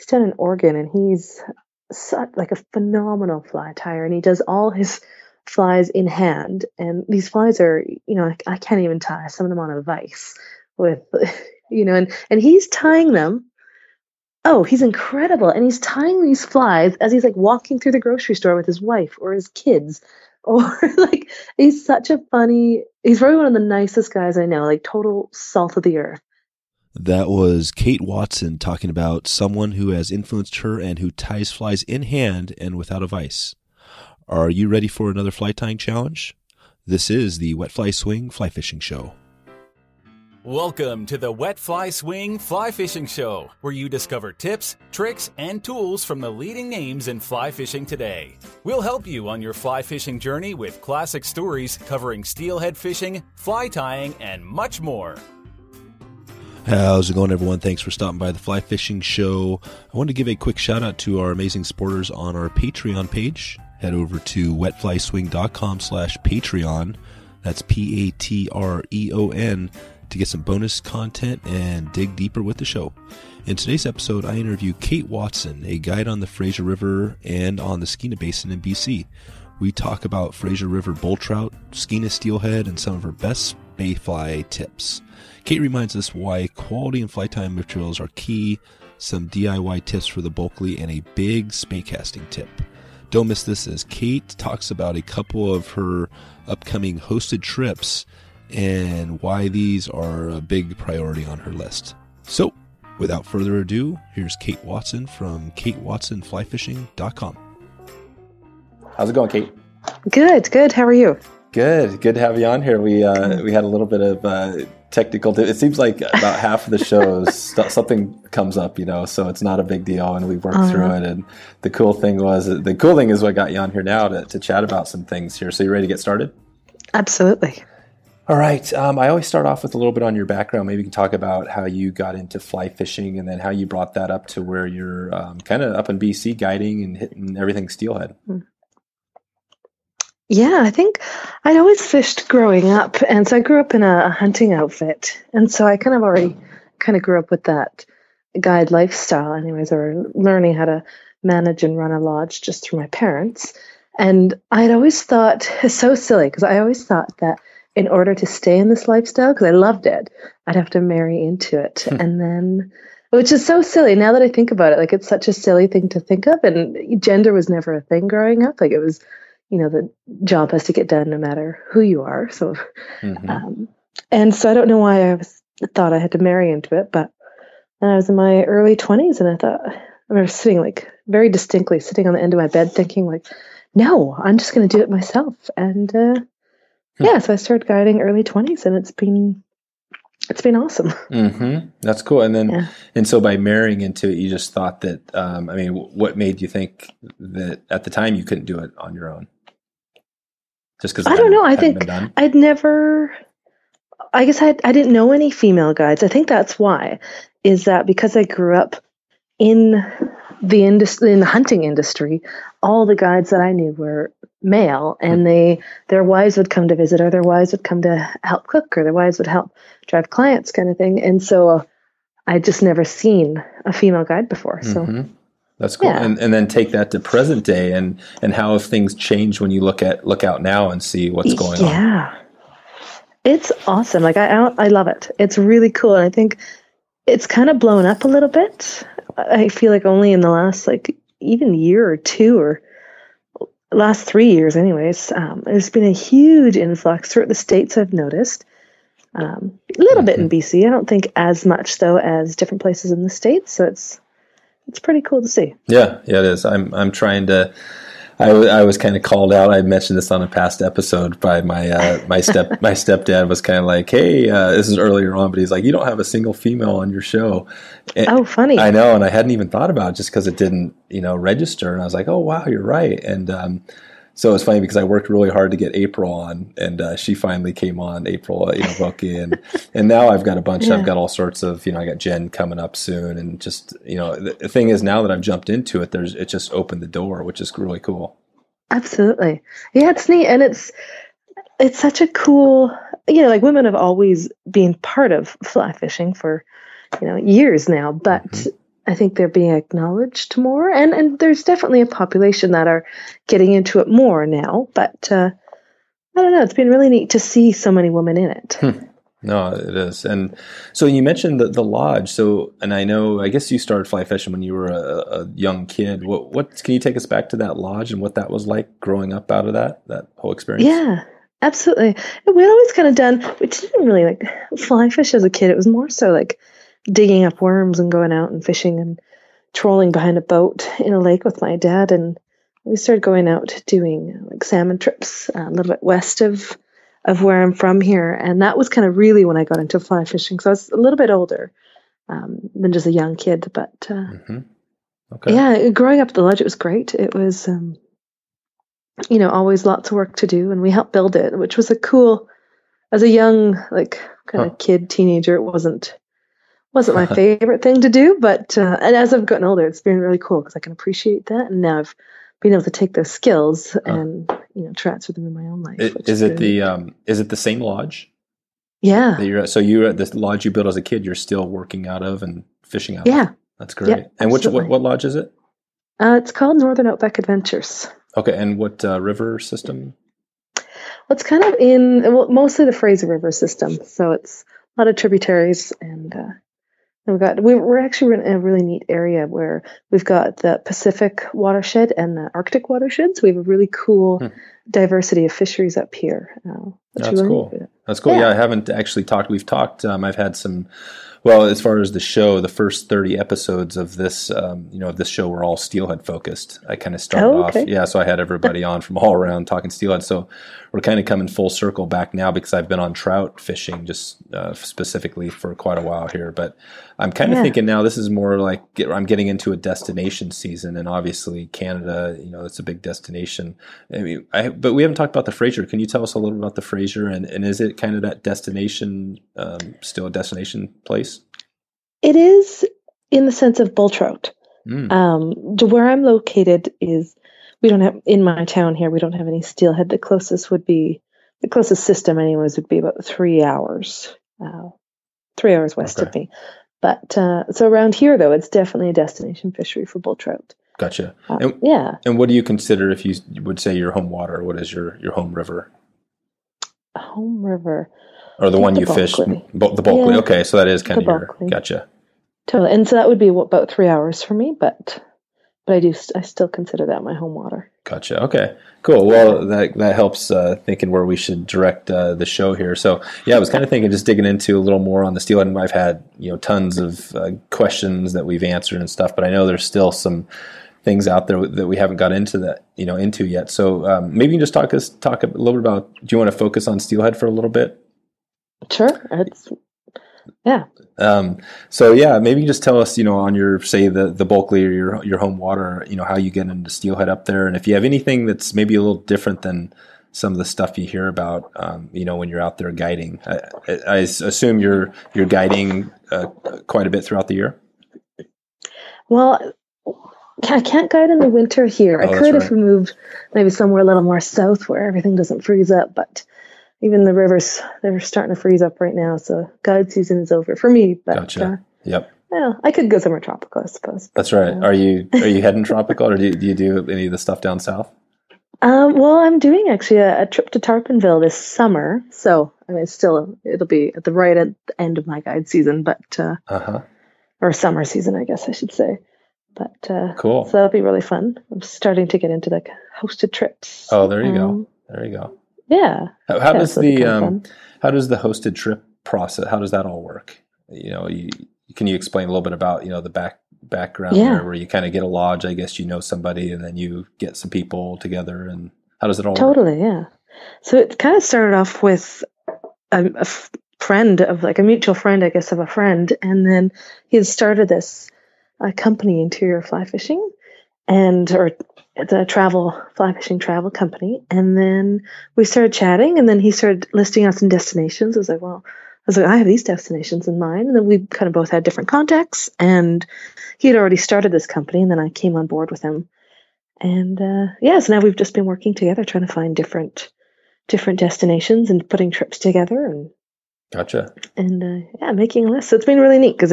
he's down in Oregon, and he's such like a phenomenal fly tire, and he does all his flies in hand. And these flies are, you know, I can't even tie some of them on a vise with, you know, and he's tying them. Oh, he's incredible. And he's tying these flies as he's like walking through the grocery store with his wife or his kids, or like, he's such a funny, he's probably one of the nicest guys I know, like total salt of the earth. That was Kate Watson talking about someone who has influenced her and who ties flies in hand and without a vise. Are you ready for another fly tying challenge? This is the Wet Fly Swing Fly Fishing Show. Welcome to the Wet Fly Swing Fly Fishing Show, where you discover tips, tricks, and tools from the leading names in fly fishing today. We'll help you on your fly fishing journey with classic stories covering steelhead fishing, fly tying, and much more. How's it going, everyone? Thanks for stopping by the Fly Fishing Show. I want to give a quick shout out to our amazing supporters on our Patreon page. Head over to wetflyswing.com/Patreon. That's Patreon to get some bonus content and dig deeper with the show. In today's episode, I interview Kate Watson, a guide on the Fraser River and on the Skeena Basin in BC. We talk about Fraser River bull trout, Skeena steelhead, and some of her best bay fly tips. Kate reminds us why quality and fly tying materials are key, some DIY tips for the Bulkley, and a big spay casting tip. Don't miss this, as Kate talks about a couple of her upcoming hosted trips and why these are a big priority on her list. So, without further ado, here's Kate Watson from KateWatsonflyfishing.com. How's it going, Kate? Good. How are you? Good to have you on here. We had a little bit of technical. It seems like about half of the shows something comes up, you know, so it's not a big deal, and we worked through it. And the cool thing is what got you on here now to chat about some things here. So you ready to get started? Absolutely. All right. I always start off with a little bit on your background. Maybe you can talk about how you got into fly fishing, and then how you brought that up to where you're kind of up in BC guiding and hitting everything steelhead. Mm-hmm. Yeah, I think I'd always fished growing up, and so I grew up in a hunting outfit, and so I already grew up with that guide lifestyle. Anyways, or learning how to manage and run a lodge just through my parents, and I'd always thought, it's so silly, because I always thought that in order to stay in this lifestyle, because I loved it, I'd have to marry into it, and then, which is so silly now that I think about it, like it's such a silly thing to think of, and gender was never a thing growing up, like it was, you know, the job has to get done no matter who you are. So, and so I don't know why I thought I had to marry into it, but I was in my early 20s, and I remember sitting like very distinctly sitting on the end of my bed thinking like, no, I'm just going to do it myself. And so I started guiding early 20s, and it's been awesome. Mm-hmm. That's cool. And then, And so by marrying into it, you just thought that, what made you think that at the time you couldn't do it on your own? Just because I don't know. I think I didn't know any female guides. I think that's why, is that because I grew up in the industry, in the hunting industry, all the guides that I knew were male, and their wives would come to visit, or their wives would come to help cook, or their wives would help drive clients, kind of thing. And so I'd just never seen a female guide before. So that's cool. Yeah. And then take that to present day, and how have things changed when you look out now and see what's going on? Yeah. It's awesome. Like I love it. It's really cool. And I think it's kind of blown up a little bit. I feel like only in the last like even year or two, or last 3 years anyways, there's been a huge influx throughout the States, I've noticed. A little bit in BC. I don't think as much, though, as different places in the States. So it's pretty cool to see. Yeah, it is. I'm trying to... I was kind of called out. I mentioned this on a past episode by my my stepdad was kind of like, hey, this is earlier on, but he's like, you don't have a single female on your show. And oh, funny. I know, and I hadn't even thought about it just because it didn't, you know, register. And I was like, oh, wow, you're right. And so it's funny because I worked really hard to get April on, and she finally came on, April, you know, Bucky, and now I've got a bunch. Yeah. I've got all sorts of, you know, I got Jen coming up soon, and just, you know, the thing is now that I've jumped into it, it just opened the door, which is really cool. Absolutely. Yeah, it's neat, and it's such a cool, you know, like women have always been part of fly fishing for, you know, years now, but I think they're being acknowledged more, and there's definitely a population that are getting into it more now. But I don't know; it's been really neat to see so many women in it. No, it is. And so you mentioned the lodge. So, and I know, I guess you started fly fishing when you were a young kid. What can you take us back to that lodge and what that was like growing up out of that whole experience? Yeah, absolutely. We'd always kind of we didn't really like fly fish as a kid. It was more so like digging up worms and going out and fishing and trolling behind a boat in a lake with my dad. And we started going out doing like salmon trips a little bit west of where I'm from here. And that was kind of really when I got into fly fishing. So I was a little bit older than just a young kid. But okay. Yeah, growing up at the lodge, it was great. It was, always lots of work to do. And we helped build it, which was a cool, as a young, like kind of kid, teenager, it wasn't my favorite thing to do. But and as I've gotten older, it's been really cool because I can appreciate that. And now I've being able to take those skills and transfer them in my own life. Is it the same lodge? Yeah. So you at this lodge you built as a kid, you're still working out of and fishing out of. That's great. Yeah, and what lodge is it? It's called Northern Outback Adventures. Okay, and what river system? Well, it's kind of mostly the Fraser River system. So it's a lot of tributaries and. We're actually in a really neat area where we've got the Pacific watershed and the Arctic watershed. So we have a really cool diversity of fisheries up here. That's cool. Yeah. I haven't actually talked. We've talked. I've had some. Well, as far as the show, the first 30 episodes of this, this show were all steelhead focused. I kind of started off. Yeah. So I had everybody on from all around talking steelhead. So we're kind of coming full circle back now because I've been on trout fishing just specifically for quite a while here. But I'm kind of thinking now this is more like I'm getting into a destination season. And obviously Canada, it's a big destination. I mean, but we haven't talked about the Fraser. Can you tell us a little about the Fraser? And is it kind of that destination, still a destination place? It is in the sense of bull trout. Where I'm located is in my town here, we don't have any steelhead. The closest system anyways would be about 3 hours west of me. But so around here though, it's definitely a destination fishery for bull trout. Gotcha. And what do you consider if you would say your home water? What is your home river? Home river. Or the one you fish, the Bulkley. Yeah. Okay, so that is kind of gotcha. Totally, and so that would be about 3 hours for me, but I still consider that my home water. Gotcha. Okay, cool. Well, that helps thinking where we should direct the show here. So yeah, I was kind of thinking just digging into a little more on the steelhead, and I've had tons of questions that we've answered and stuff, but I know there's still some things out there that we haven't got into that into yet. So maybe you can just talk a little bit about. Do you want to focus on steelhead for a little bit? Sure. So yeah, maybe just tell us, on your, say the Bulkley or your home water, how you get into steelhead up there. And if you have anything that's maybe a little different than some of the stuff you hear about, when you're out there guiding, I assume you're guiding quite a bit throughout the year. Well, I can't guide in the winter here. I could if we moved maybe somewhere a little more south where everything doesn't freeze up, but even the rivers, they're starting to freeze up right now, so guide season is over for me. But, gotcha. Yep. Yeah, I could go somewhere tropical, I suppose. That's right. Are you heading tropical, or do you do any of the stuff down south? Well, I'm doing actually a trip to Tarponville this summer, so it'll be at the right at the end of my guide season, but or summer season, I guess I should say. But cool. So that'll be really fun. I'm starting to get into like hosted trips. Oh, there you go. There you go. Yeah. How does the hosted trip process? How does that all work? Can you explain a little bit about the background there, where you kind of get a lodge? I guess somebody, and then you get some people together, and how does it all work? Totally, yeah. So it kind of started off with a friend of like a mutual friend, I guess, of a friend, and then he had started this company, Interior Fly Fishing, or the fly fishing travel company. And then we started chatting, and then he started listing out some destinations. I was like, I have these destinations in mind. And then we kind of both had different contacts, and he had already started this company. And then I came on board with him, and so now we've just been working together, trying to find different destinations and putting trips together and making a list. So it's been really neat because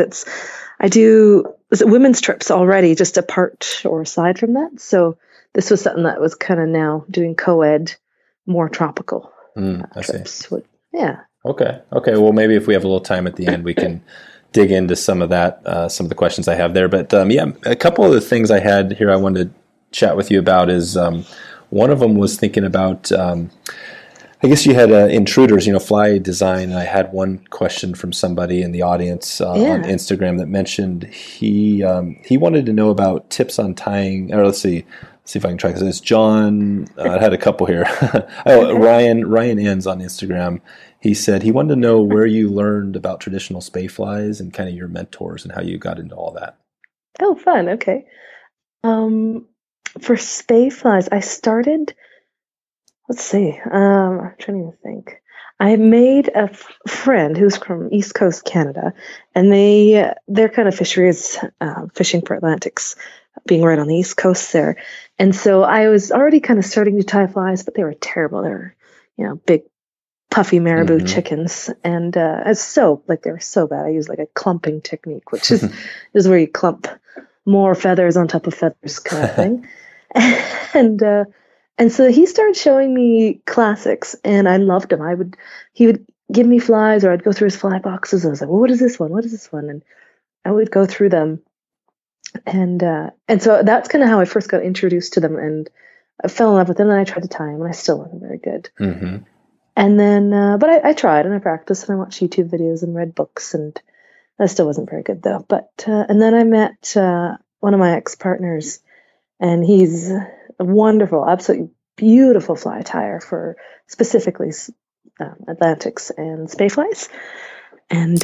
I do women's trips already just apart or aside from that. So this was something that was kind of now doing co-ed, more tropical trips. Yeah. Okay. Okay. Well, maybe if we have a little time at the end, we can dig into some of that, some of the questions I have there. But yeah, a couple of the things I had here I wanted to chat with you about is one of them was thinking about, I guess you had intruders, you know, fly design. And I had one question from somebody in the audience on Instagram that mentioned he wanted to know about tips on tying, or let's see if I can try this. It's John, I had a couple here. Ryan Ann's on Instagram. He said he wanted to know where you learned about traditional spay flies and kind of your mentors and how you got into all that. Oh, fun. Okay. For spay flies, I started... Let's see. I'm trying to think. I made a friend who's from East Coast Canada, and their kind of fishery is fishing for Atlantics, being right on the East Coast there. And so I was already kind of starting to tie flies, but they were terrible. They were, you know, big, puffy marabou chickens, and it's so like they were so bad. I used like a clumping technique, which is where you clump more feathers on top of feathers, kind of thing, And so he started showing me classics, and I loved him. He would give me flies, or I'd go through his fly boxes. And I was like, well, what is this one? What is this one? And I would go through them. And so that's kind of how I first got introduced to them, and I fell in love with them, and I tried to tie them, and I still wasn't very good. Mm-hmm. And then, but I tried, and I practiced, and I watched YouTube videos and read books, and I still wasn't very good, though. But, and then I met one of my ex-partners, and he's... a wonderful, absolutely beautiful fly tyer for specifically Atlantics and spay flies. And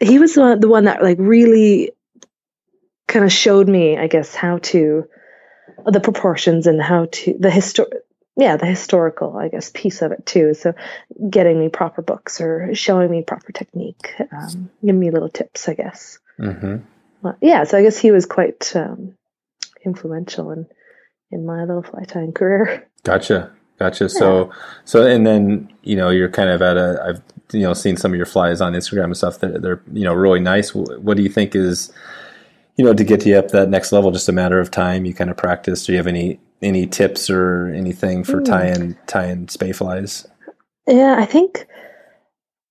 he was the one that like really kind of showed me, I guess, how to, the proportions and how to, the historical, I guess, piece of it too. So getting me proper books or showing me proper technique, giving me little tips, I guess. Mm-hmm. So I guess he was quite influential in my little fly tying career. Gotcha. Yeah. So, and then, you know, you're kind of I've, you know, seen some of your flies on Instagram and stuff that they're, you know, really nice. What do you think is, you know, to get you up that next level, just a matter of time, you kind of practice? Do you have any tips or anything for tying spay flies? Yeah, I think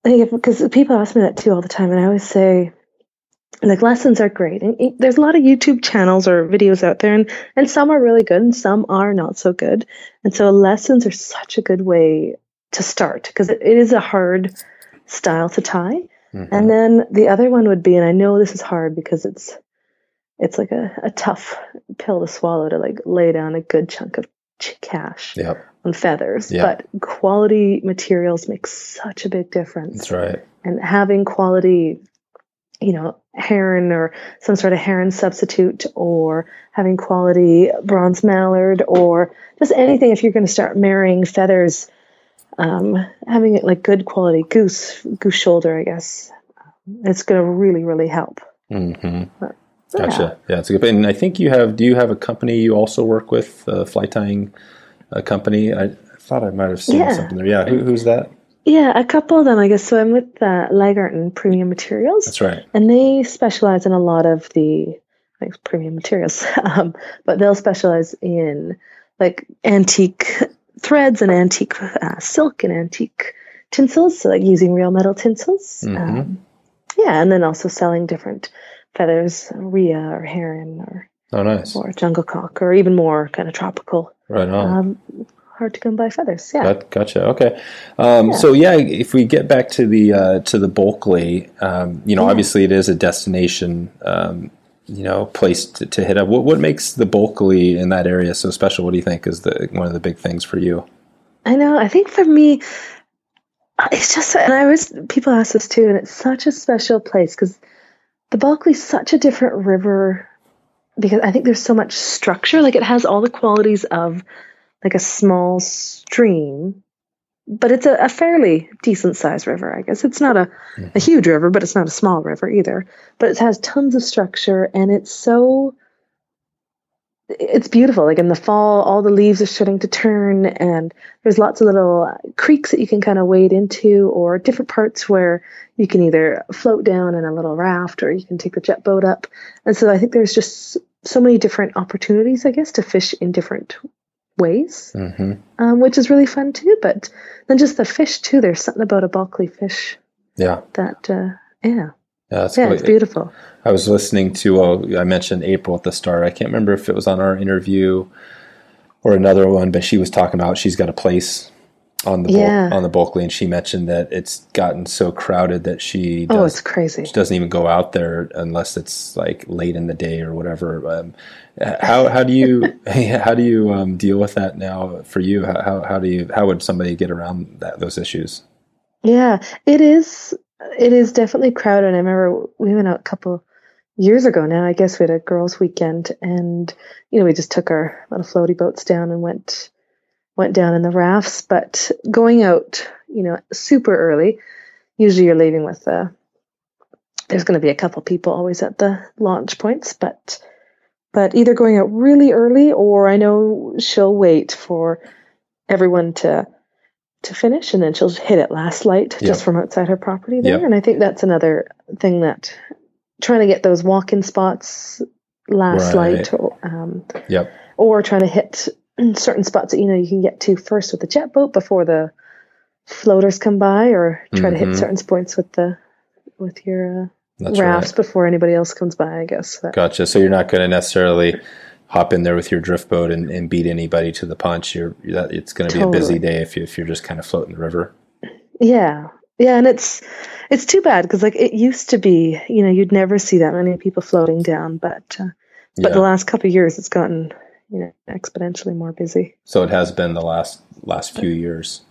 because people ask me that too all the time. And I always say, like, lessons are great, and there's a lot of YouTube channels or videos out there, and some are really good and some are not so good. And so lessons are such a good way to start, because it is a hard style to tie. Mm-hmm. And then the other one would be, and I know this is hard because it's like a tough pill to swallow, to like lay down a good chunk of cash on feathers, but quality materials make such a big difference. That's right. And having quality, you know, heron or some sort of heron substitute, or having quality bronze mallard, or just anything. If you're going to start marrying feathers, having it like good quality goose shoulder, I guess, it's going to really, really help. Mm-hmm. But, yeah. Gotcha. Yeah, it's a good. And I think do you have a company you also work with, a fly tying company? I thought I might have seen something there. Yeah. Who's that? Yeah, a couple of them, I guess. So I'm with Lagarton Premium Materials. That's right. And they specialize in a lot of the like premium materials, but they'll specialize in like antique threads and antique silk and antique tinsels, so like using real metal tinsels. Mm-hmm. And then also selling different feathers, rhea or heron or jungle cock, or even more kind of tropical. Right on. Hard to come by feathers. Yeah. Gotcha. Okay. So if we get back to the Bulkley, you know, obviously it is a destination, you know, place to hit up. What makes the Bulkley in that area so special? What do you think is one of the big things for you? I know. I think for me, it's just, and people ask this too, and it's such a special place because the Bulkley is such a different river, because I think there's so much structure. Like, it has all the qualities of like a small stream, but it's a fairly decent sized river, I guess. It's not a huge river, but it's not a small river either, but it has tons of structure, and it's so, it's beautiful. Like in the fall, all the leaves are starting to turn, and there's lots of little creeks that you can kind of wade into, or different parts where you can either float down in a little raft or you can take the jet boat up. And so I think there's just so many different opportunities, I guess, to fish in different ways, which is really fun too. But then just the fish too, there's something about a Bulkley fish. Yeah. That, Yeah, it's beautiful. I was listening to, I mentioned April at the start. I can't remember if it was on our interview or another one, but she was talking about she's got a place on the Bulkley, and she mentioned that it's gotten so crowded that it's crazy. She doesn't even go out there unless it's like late in the day or whatever. How do you deal with that now for you? How would somebody get around those issues? Yeah, it is. It is definitely crowded. I remember we went out a couple years ago now. I guess we had a girls' weekend, and we just took our little floaty boats down and went down in the rafts. But going out, super early, usually you're leaving with there's going to be a couple people always at the launch points, but either going out really early, or I know she'll wait for everyone to finish, and then she'll hit it last light just from outside her property there. Yep. And I think that's another thing, that trying to get those walk-in spots last light, or trying to hit certain spots that you can get to first with the jet boat before the floaters come by, or try to hit certain spots with your rafts before anybody else comes by, I guess. But, gotcha. So you're not going to necessarily hop in there with your drift boat and beat anybody to the punch. It's going to be a busy day if you're just kind of floating the river. Yeah. Yeah. And it's too bad, because like it used to be, you'd never see that many people floating down, but the last couple of years it's gotten, exponentially more busy. So it has been the last few years.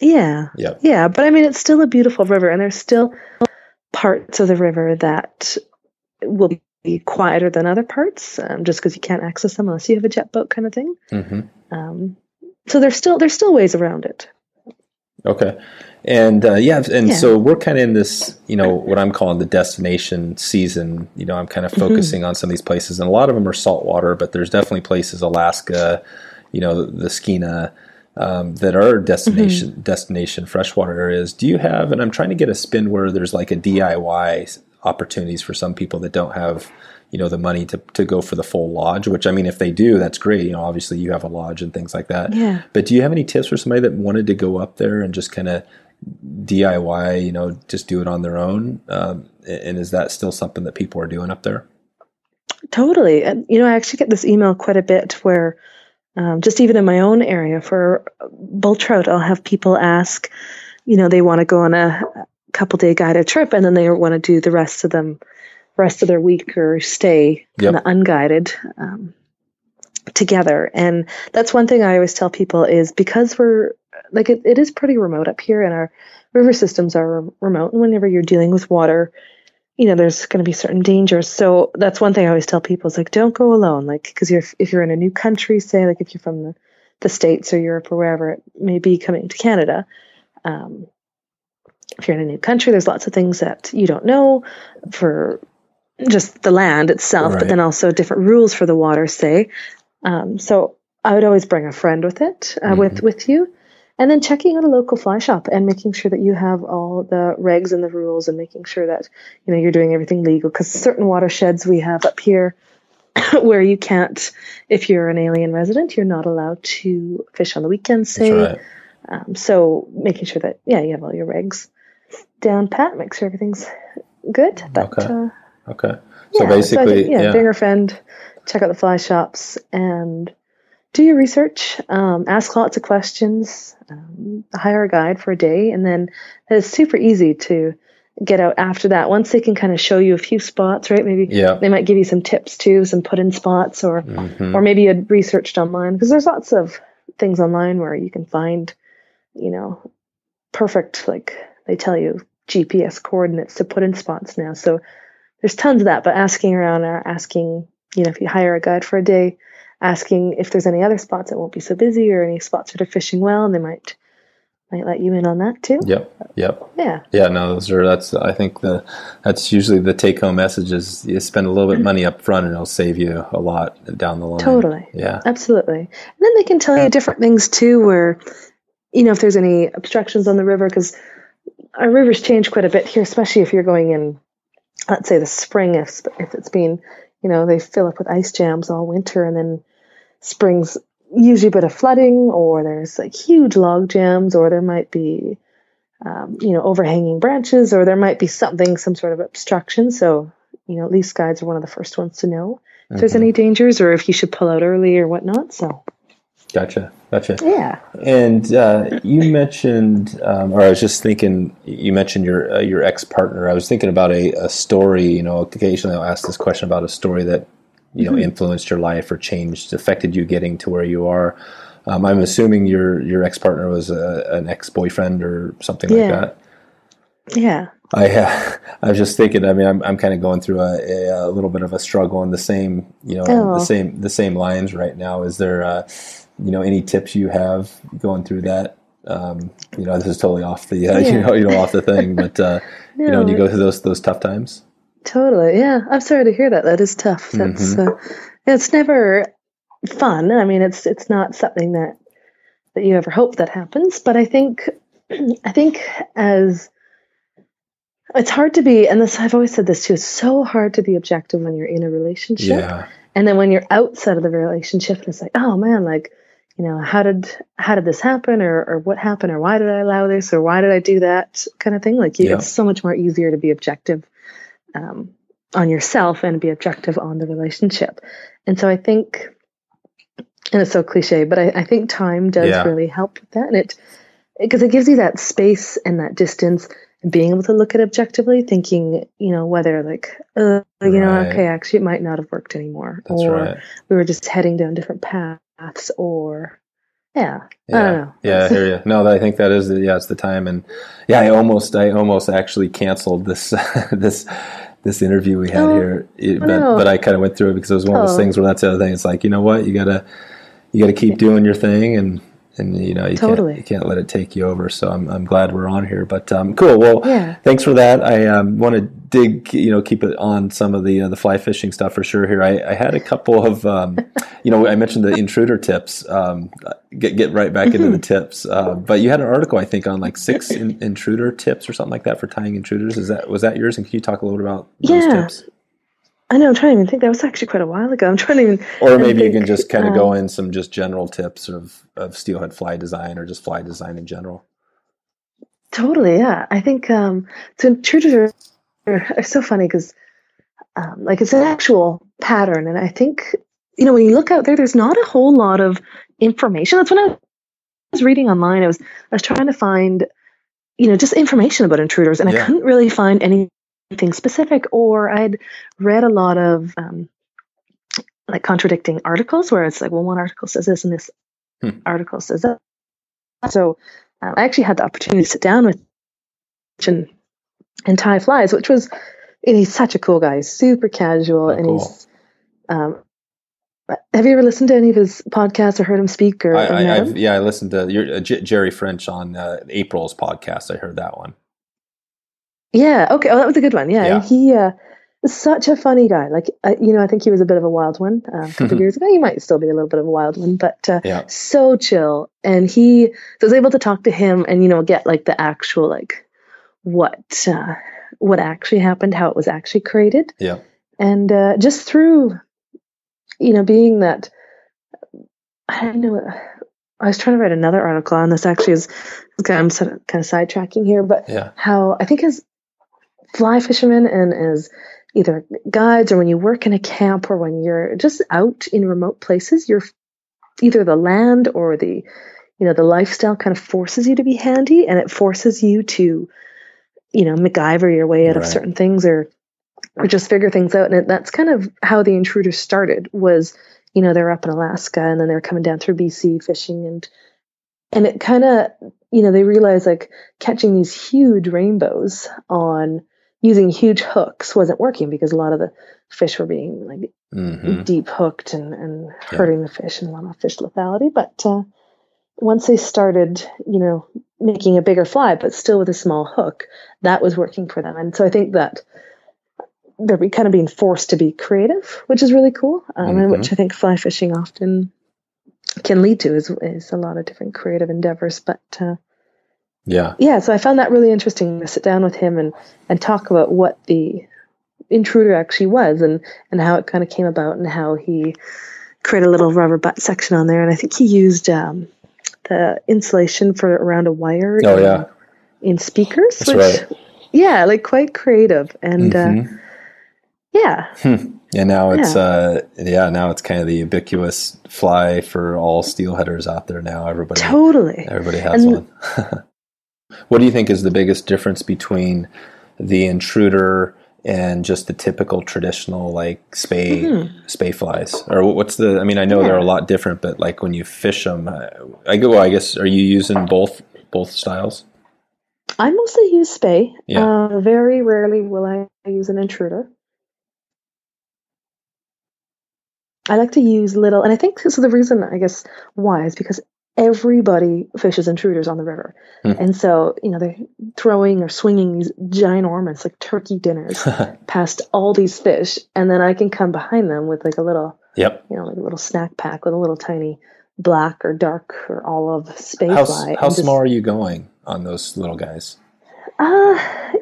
Yeah. Yeah. Yeah. But I mean, it's still a beautiful river, and there's still parts of the river that will be quieter than other parts, just because you can't access them unless you have a jet boat, kind of thing. So there's still ways around it. Okay, and so we're kind of in this, what I'm calling the destination season. I'm kind of focusing on some of these places, and a lot of them are saltwater, but there's definitely places, Alaska, the Skeena, that are destination freshwater areas. Do you have? And I'm trying to get a spin where there's like a DIY opportunities for some people that don't have, the money to go for the full lodge, which, I mean, if they do, that's great. Obviously you have a lodge and things like that. Yeah. But do you have any tips for somebody that wanted to go up there and just kind of DIY, just do it on their own? And is that still something that people are doing up there? Totally. And, I actually get this email quite a bit where, just even in my own area for bull trout, I'll have people ask, they want to go on a couple-day guided trip, and then they want to do the rest of their week or stay kind of unguided together. And that's one thing I always tell people is, because we're like, it is pretty remote up here, and our river systems are remote. And whenever you're dealing with water, there's going to be certain dangers. So that's one thing I always tell people is, like, don't go alone. Like, because if you're in a new country, say, like if you're from the States or Europe or wherever it may be coming to Canada, if you're in a new country, there's lots of things that you don't know for just the land itself, but then also different rules for the water, say. So I would always bring a friend with it, with you, and then checking out a local fly shop and making sure that you have all the regs and the rules, and making sure that, you're doing everything legal, because certain watersheds we have up here where you can't, if you're an alien resident, you're not allowed to fish on the weekends, say. That's right. So making sure that, you have all your regs down pat, make sure everything's good. But, okay. So basically, bring your friend, check out the fly shops, and do your research. Ask lots of questions. Hire a guide for a day, and then it's super easy to get out after that. Once they can kind of show you a few spots, right? Maybe they might give you some tips too, some put-in spots, or maybe you'd researched online, because there's lots of things online where you can find, perfect, like they tell you GPS coordinates to put in spots now. So there's tons of that, but asking around, or asking, if you hire a guide for a day, asking if there's any other spots that won't be so busy, or any spots that are fishing well, and they might might let you in on that too. Yep. Yeah. No, that's usually the take-home message is you spend a little bit of money up front and it'll save you a lot down the line. Totally. Yeah. Absolutely. And then they can tell you different things too, where, you know, if there's any obstructions on the river, because our rivers change quite a bit here, especially if you're going in, let's say the spring, if it's been, you know, they fill up with ice jams all winter, and then spring's usually a bit of flooding, or there's like huge log jams, or there might be, overhanging branches, or there might be some sort of obstruction. So, you know, lease guides are one of the first ones to know if there's any dangers, or if you should pull out early or whatnot. So. Gotcha. Yeah. And you mentioned, or I was just thinking, you mentioned your ex-partner. I was thinking about a story, you know, occasionally I'll ask this question about a story that, you know, influenced your life or affected you getting to where you are. I'm assuming your ex-partner was an ex-boyfriend or something like that. Yeah. I was just thinking, I mean, I'm kind of going through a little bit of a struggle in the same, you know, the same lines right now. Is there, any tips you have going through that? This is totally off the, off the thing, but, no, when you go through those tough times. Totally. Yeah. I'm sorry to hear that. That is tough. That's, it's never fun. I mean, it's not something that you ever hope that happens, but I think as it's hard to be, and this, I've always said this too, it's so hard to be objective when you're in a relationship. Yeah. And then when you're outside of the relationship, and it's like, oh man, like, you know, how did this happen, or what happened, or why did I allow this, or why did I do that kind of thing? Like it's so much more easier to be objective on yourself and be objective on the relationship. And so I think, and it's so cliche, but I think time does really help with that. And because it gives you that space and that distance, and being able to look at objectively, thinking, you know, whether like, okay, actually it might not have worked anymore. That's or right. We were just heading down different paths, or... Yeah. I don't know. Yeah, I hear you. No, I think that is it's the time. And I almost actually canceled this interview we had here. But I kind of went through it because it was one of those things where that's the other thing. It's like, you know what, you gotta keep doing your thing, and you can't let it take you over. So I'm glad we're on here. But cool. Well, thanks for that. I want to dig, keep it on some of the fly fishing stuff for sure here. I had a couple of, I mentioned the intruder tips, get right back into the tips. But you had an article, I think, on like 6 intruder tips or something like that for tying intruders. Was that yours? And can you talk a little bit about those tips? I know, I'm trying to even think. That was actually quite a while ago. I'm trying to even... Or maybe you can just kind of go in some just general tips of steelhead fly design, or just fly design in general. Totally, yeah. I think intruders are so funny because it's an actual pattern. And I think, when you look out there's not a whole lot of information. That's when I was reading online. I was trying to find, just information about intruders. And I couldn't really find anything specific, or I'd read a lot of contradicting articles where it's like, well, one article says this and this article says that. So I actually had the opportunity to sit down with and tie flies, which was, and he's such a cool guy, super casual, He's have you ever listened to any of his podcasts or heard him speak? Or I listened to Jerry French on April's podcast. I heard that one. Yeah. Okay. Oh, that was a good one. Yeah. And he was such a funny guy. Like, I think he was a bit of a wild one a couple of years ago. He might still be a little bit of a wild one, but so chill. And I was able to talk to him and, get like the actual, like what actually happened, how it was actually created. Yeah. And just through, being that, I don't know, I was trying to write another article on this actually is, okay, I'm sort of kind of sidetracking here, but how I think as fly fishermen and as either guides or when you work in a camp or when you're just out in remote places, you're either the land or the, the lifestyle kind of forces you to be handy, and it forces you to, MacGyver your way out of certain things or just figure things out. And that's kind of how the intruders started was, they're up in Alaska and then they're coming down through BC fishing and it kind of, they realized like catching these huge rainbows on using huge hooks wasn't working because a lot of the fish were being like deep hooked and hurting the fish and a lot of fish lethality. But once they started, you know, making a bigger fly, but still with a small hook, that was working for them. And so I think that they're kind of being forced to be creative, which is really cool. And which I think fly fishing often can lead to is a lot of different creative endeavors. But yeah. So I found that really interesting to sit down with him and talk about what the intruder actually was and how it kind of came about and how he created a little rubber butt section on there. And I think he used the insulation for around a wire in speakers. That's which, right. Yeah, like quite creative. And and now it's now it's kind of the ubiquitous fly for all steelheaders out there now. Everybody has one. What do you think is the biggest difference between the intruder and just the typical traditional like spey flies? Or what's the? I mean, I know they're a lot different, but like when you fish them, I guess, are you using both styles? I mostly use spey. Yeah. Very rarely will I use an intruder. I like to use little, and I think this is the reason, I guess, why is because everybody fishes intruders on the river. And so, you know, they're throwing or swinging these ginormous, like turkey dinners past all these fish. And then I can come behind them with like a little, like a little snack pack with a little tiny black or dark or olive spey fly. How small are you going on those little guys? You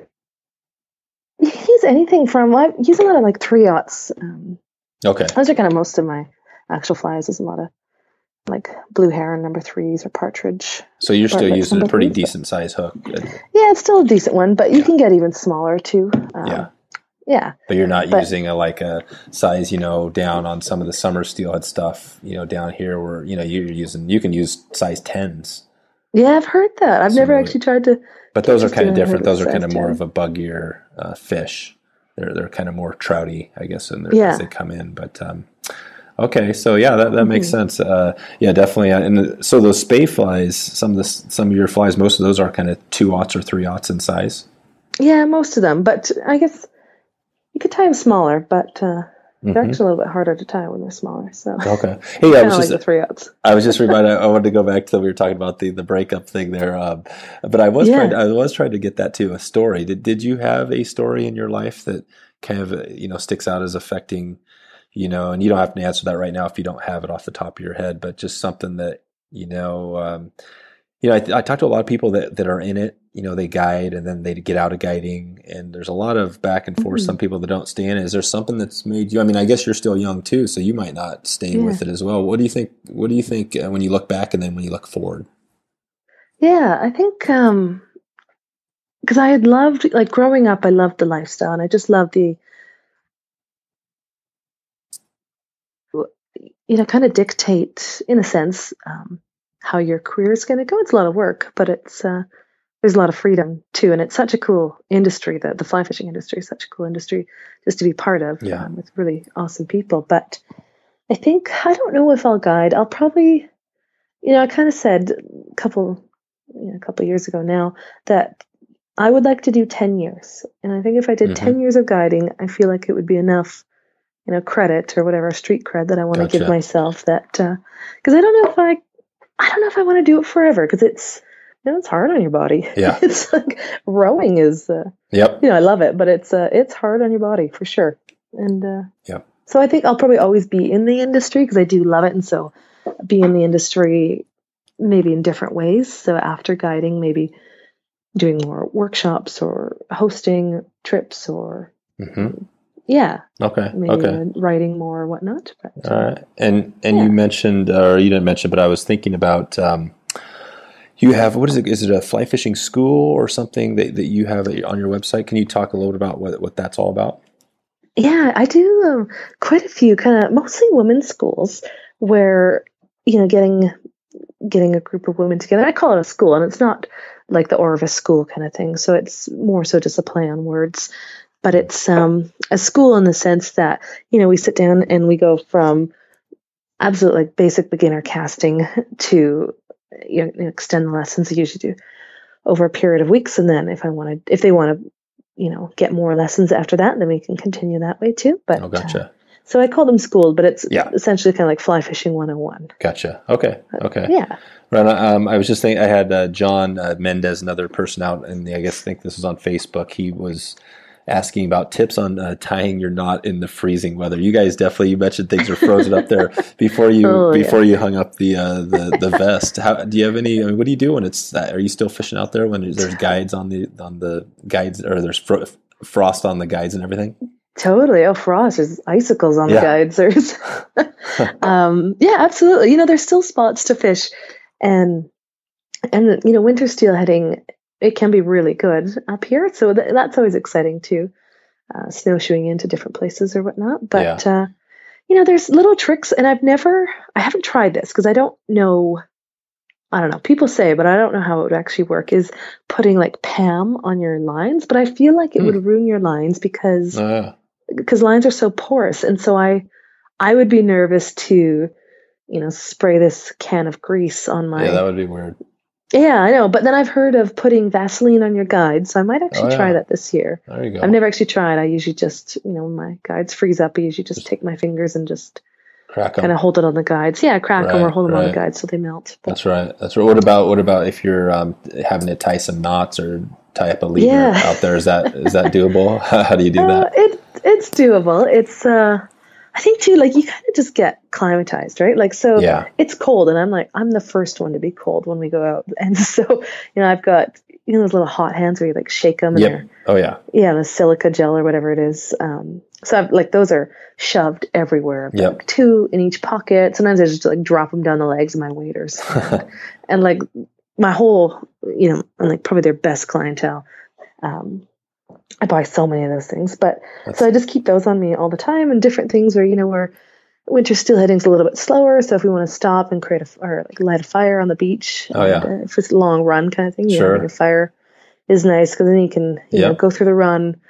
can use anything from, I use a lot of like 3/0. Okay. Those are kind of most of my actual flies. There's a lot of like blue heron number 3s or partridge. So you're still using a pretty decent size hook. Yeah, it's still a decent one, but you can get even smaller too. Yeah. But you're not using a size, you know, down on some of the summer steelhead stuff, you know, down here where, you know, you can use size 10s. Yeah, I've heard that. I've never actually tried to. But those are kind of different. Those are kind of more of a buggier fish. They're kind of more trouty, I guess, and as they come in. But okay, so yeah, that makes sense. Yeah, definitely. And so those spey flies, some of your flies, most of those are kind of 2/0 or 3/0 in size. Yeah, most of them. But I guess you could tie them smaller, but they're actually a little bit harder to tie when they're smaller. So okay, hey, I was just like the 3/0. I was just reminded. I wanted to go back to we were talking about the breakup thing there. But I was trying to get that to a story. Did you have a story in your life that kind of, you know, sticks out as affecting? You know, and you don't have to answer that right now if you don't have it off the top of your head, but just something that, you know, I talk to a lot of people that are in it, you know, they guide and then they get out of guiding, and there's a lot of back and forth. Some people that don't stay in it. Is there something that's made you, I mean, I guess you're still young too, so you might not stay with it as well. What do you think when you look back and then when you look forward? Yeah, I think, cause I had loved, like growing up, I loved the lifestyle, and I just loved the, you know, kind of dictate, in a sense, how your career is going to go. It's a lot of work, but it's there's a lot of freedom too, and it's such a cool industry. The fly fishing industry is such a cool industry just to be part of with really awesome people. But I think, I don't know if I'll guide. I'll probably, you know, I kind of said a couple years ago now that I would like to do 10 years, and I think if I did 10 years of guiding, I feel like it would be enough. You know, credit or whatever street cred that I want to give myself. That because I don't know if I want to do it forever, because it's, you know, it's hard on your body. Yeah, it's like rowing is. You know, I love it, but it's hard on your body for sure. And so I think I'll probably always be in the industry because I do love it, and so be in the industry maybe in different ways. So after guiding, maybe doing more workshops or hosting trips or. Yeah. Okay. Maybe writing more or whatnot. But, all right. And you mentioned, or you didn't mention, but I was thinking about you have, what is it? Is it a fly fishing school or something that you have on your website? Can you talk a little bit about what that's all about? Yeah, I do quite a few kind of mostly women's schools where, you know, getting a group of women together. I call it a school, and it's not like the Orvis school kind of thing. So it's more so just a play on words. But it's a school in the sense that, you know, we sit down and we go from absolute like basic beginner casting to, you know, extend the lessons. I usually do over a period of weeks, and then if they want to, you know, get more lessons after that, then we can continue that way too. But So I call them school, but it's essentially kind of like fly fishing 101. Gotcha. Okay. Okay. Yeah. Right. I was just thinking, I had John Mendez, another person out, and I think this was on Facebook. He was asking about tips on tying your knot in the freezing weather. You guys definitely, you mentioned things are frozen up there before you hung up the vest. How do you have any? I mean, what do you do when it's? Are you still fishing out there when there's guides on the guides, or there's frost on the guides and everything? Totally. Oh, frost. There's icicles on the guides. There's, yeah, absolutely. You know, there's still spots to fish, and you know, winter steelheading, it can be really good up here. So that's always exciting too, snowshoeing into different places or whatnot. But, you know, there's little tricks, and I haven't tried this because I don't know, people say, but I don't know how it would actually work, is putting like PAM on your lines. But I feel like it would ruin your lines because lines are so porous. And so I would be nervous to, you know, spray this can of grease on my. Yeah, that would be weird. Yeah, I know. But then I've heard of putting Vaseline on your guide, so I might actually try that this year. There you go. I've never actually tried. I usually just, you know, when my guides freeze up, I usually just take my fingers and just crack them, kind of hold it on the guides. Yeah, crack them or hold them on the guides so they melt. But that's right. That's right. What about if you're having to tie some knots or tie up a leader out there? Is that doable? How do you do that? It's doable. It's I think too, like, you kind of just get climatized, right? Like, so it's cold, and I'm the first one to be cold when we go out. And so, you know, I've got, you know, those little hot hands where you like shake them. Yep. And oh yeah. Yeah. The silica gel or whatever it is. So I've, like, those are shoved everywhere. Yep. Like, two in each pocket. Sometimes I just like drop them down the legs of my waders and like my whole, you know, and like probably their best clientele. I buy so many of those things, but so I just keep those on me all the time, and different things where, you know, where winter steelheading's a little bit slower. So if we want to stop and create or light a fire on the beach, if it's a long run kind of thing, your fire is nice because then you can, you know, go through the run,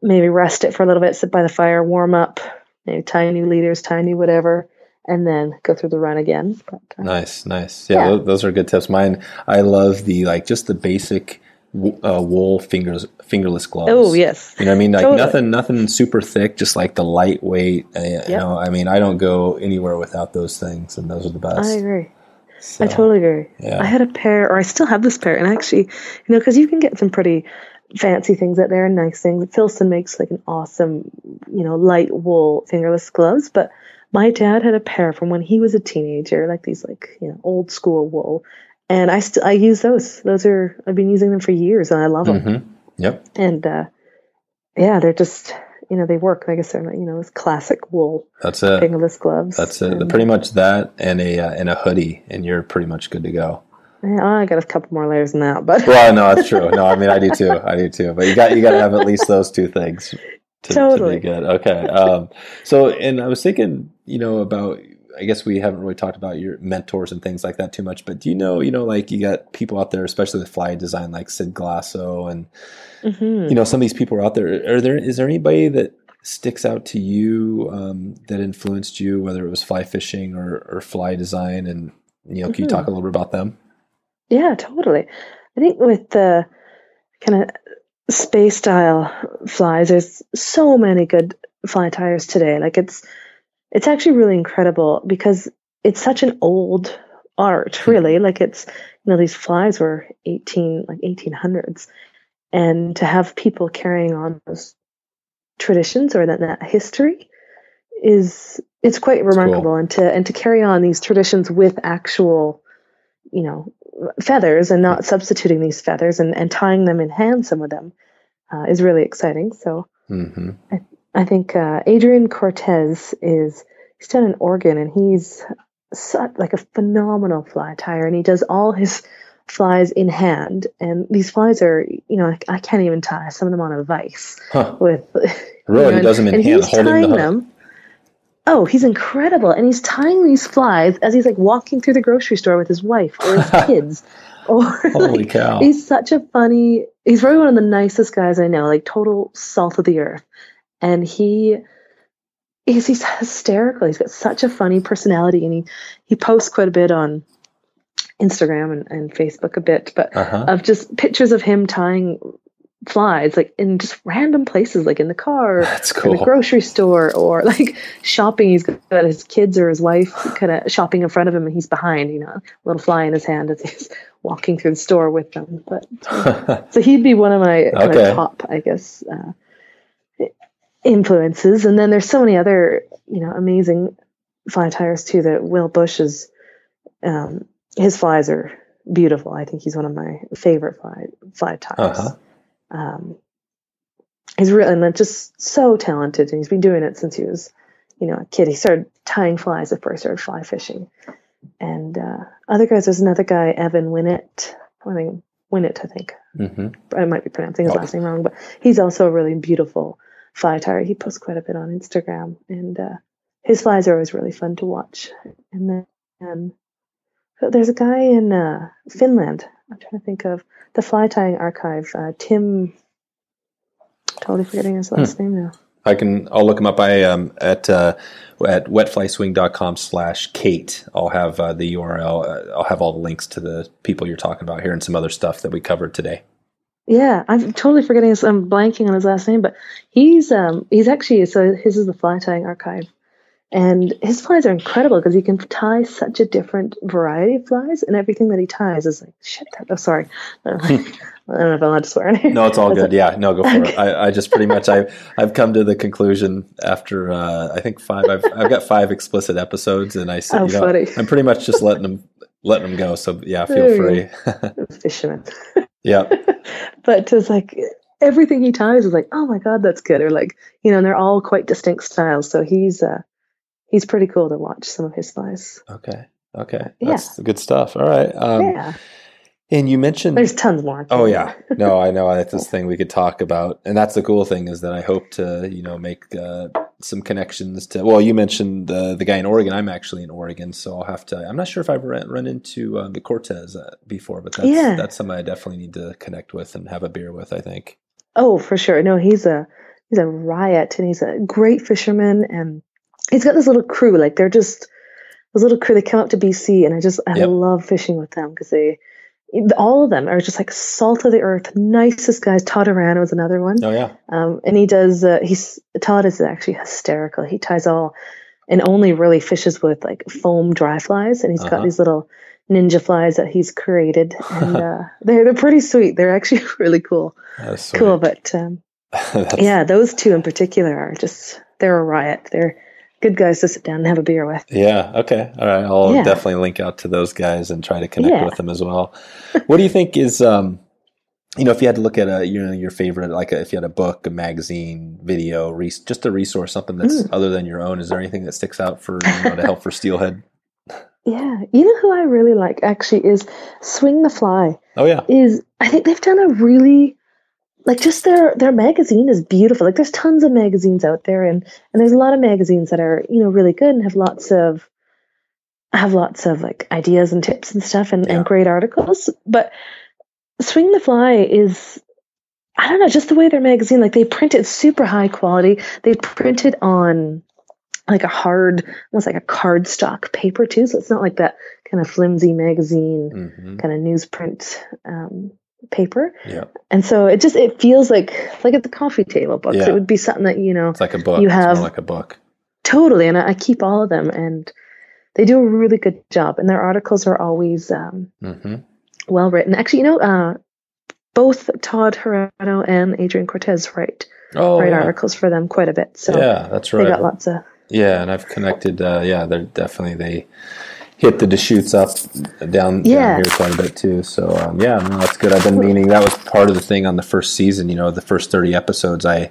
maybe rest it for a little bit, sit by the fire, warm up, maybe tie new leaders, tie new whatever, and then go through the run again. But, nice. Yeah, those are good tips. Mine, I love the, like, just the basic wool fingerless gloves. Oh yes, you know what I mean, like, totally. nothing super thick, just like the lightweight. You know, I mean, I don't go anywhere without those things, and those are the best. I agree. So, I totally agree. Yeah. I had a pair, or I still have this pair, and actually, you know, because you can get some pretty fancy things out there and nice things. Filson makes like an awesome, you know, light wool fingerless gloves, but my dad had a pair from when he was a teenager, like these, like, you know, old school wool. And I use those. I've been using them for years, and I love them. Mm-hmm. Yep. And yeah, they're just, you know, they work. Like I said, you know, it's classic wool. That's it. Fingerless gloves. That's it. They're pretty much that, and a hoodie, and you're pretty much good to go. Yeah, I got a couple more layers than that, but well, no, that's true. No, I mean, I do too. But you got to have at least those two things to be good. Okay. So, and I was thinking, you know, about. I guess we haven't really talked about your mentors and things like that too much, but do you know, like, you got people out there, especially with fly design, like Sid Glasso and, you know, some of these people are out there. Is there anybody that sticks out to you that influenced you, whether it was fly fishing or fly design? And, you know, can you talk a little bit about them? Yeah, totally. I think with the kind of space style flies, there's so many good fly tires today. Like, it's actually really incredible because it's such an old art, really. Like, it's, you know, these flies were 1800s, and to have people carrying on those traditions or that history it's quite remarkable. Cool. And to carry on these traditions with actual, you know, feathers, and not substituting these feathers and tying them in hand, some of them, is really exciting. So I think Adrian Cortez he's down in Oregon, and he's such like a phenomenal fly tyer, and he does all his flies in hand. And these flies are, you know, I can't even tie some of them on a vise. Huh. With really, you know, he does them in hand, holding them. Oh, he's incredible, and he's tying these flies as he's like walking through the grocery store with his wife or his kids. Or, holy cow! He's such a funny. He's probably one of the nicest guys I know. Like, total salt of the earth. And he's hysterical. He's got such a funny personality, and he posts quite a bit on Instagram and Facebook a bit, but of just pictures of him tying flies, like in just random places, like in the car, that's cool, in the grocery store, or like shopping. He's got his kids or his wife kind of shopping in front of him, and he's behind, you know, a little fly in his hand as he's walking through the store with them. But so he'd be one of my kind of top, I guess, influences. And then there's so many other, you know, amazing fly tires too. That Will Bush is, his flies are beautiful. I think he's one of my favorite fly tires. Uh-huh. He's really just so talented, and he's been doing it since he was, you know, a kid. He started tying flies at first, started fly fishing. And other guys, there's another guy, Evan Winnett. I think. Mm-hmm. I might be pronouncing his last name wrong, but he's also a really beautiful fly tire. He posts quite a bit on Instagram, and his flies are always really fun to watch. And then there's a guy in Finland. I'm trying to think of the Fly Tying Archive. Tim, totally forgetting his last name now. I'll look him up. I at wetflyswing.com/Kate. I'll have the URL. I'll have all the links to the people you're talking about here and some other stuff that we covered today. Yeah, I'm totally forgetting his. I'm blanking on his last name, but he's actually, so his is the Fly Tying Archive. And his flies are incredible because he can tie such a different variety of flies, and everything that he ties is like, shit. Oh, sorry. I don't know if I'm allowed to swear in here. No, it's all good. Yeah, no, go for it. I just pretty much, I've come to the conclusion after, I think I've got 5 explicit episodes, and I said, I'm pretty much just letting them go. So yeah, feel free. Fisherman. Yeah. But it's like, everything he ties is like, oh my God, that's good. Or like, you know, and they're all quite distinct styles. So he's pretty cool to watch some of his flies. Okay. That's good stuff. All right. And you mentioned there's tons more. Oh yeah. No, I know. That's this thing we could talk about. And that's the cool thing is that I hope to, you know, make some connections to, well, you mentioned the guy in Oregon. I'm actually in Oregon. So I'll have to, I'm not sure if I've run into the Cortez before, but that's somebody I definitely need to connect with and have a beer with, I think. Oh, for sure. No, he's a riot, and he's a great fisherman, and he's got this little crew, like they're just this little crew. They come up to BC, and I love fishing with them because all of them are just like salt of the earth, nicest guys. Todd Hirano is another one. Oh yeah. And he does. Todd is actually hysterical. He ties all and only really fishes with like foam dry flies, and he's got these little ninja flies that he's created, and they're pretty sweet. They're actually really cool. That's sweet. Cool, but those two in particular are just they're a riot. They're good guys to sit down and have a beer with. Yeah. Okay. All right. I'll definitely link out to those guys and try to connect with them as well. What do you think is, you know, if you had to look at your favorite, like if you had a book, a magazine, video, just a resource, something that's other than your own, is there anything that sticks out for, you know, to help for steelhead? Yeah. You know who I really like actually is Swing the Fly. Oh yeah. I think they've done a really, like just their magazine is beautiful. Like there's tons of magazines out there, and there's a lot of magazines that are, you know, really good and have lots of like ideas and tips and stuff and great articles. But Swing the Fly is, I don't know, just the way their magazine, like they print it super high quality. They print it on like a hard, almost like a cardstock paper too. So it's not like that kind of flimsy magazine kind of newsprint, paper. Yeah. And so it feels like at the coffee table books. Yeah. It would be something that, you know, it's like a book. You have, it's more like a book. Totally. And I keep all of them, and they do a really good job, and their articles are always well written. Actually, you know, both Todd Hirano and Adrian Cortez write articles for them quite a bit. So yeah, that's right. They got lots of and I've connected they're definitely hit the Deschutes up down here quite a bit too. So that's good. I've been meaning, that was part of the thing on the first season, you know, the first 30 episodes, I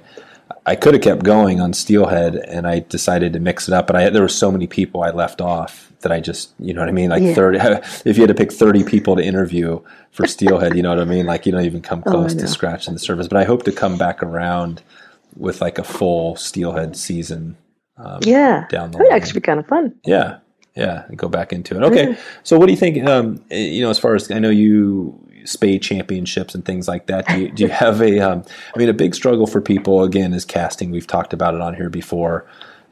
could have kept going on Steelhead, and I decided to mix it up, but there were so many people I left off that I just, you know what I mean? Like 30, if you had to pick 30 people to interview for Steelhead, you know what I mean? Like you don't even come close to scratching the surface, but I hope to come back around with like a full Steelhead season. Down the line. That would actually be kind of fun. Yeah. Yeah, and go back into it. Okay, so what do you think, you know, as far as, I know you spay championships and things like that, do you have a, I mean, a big struggle for people, again, is casting. We've talked about it on here before,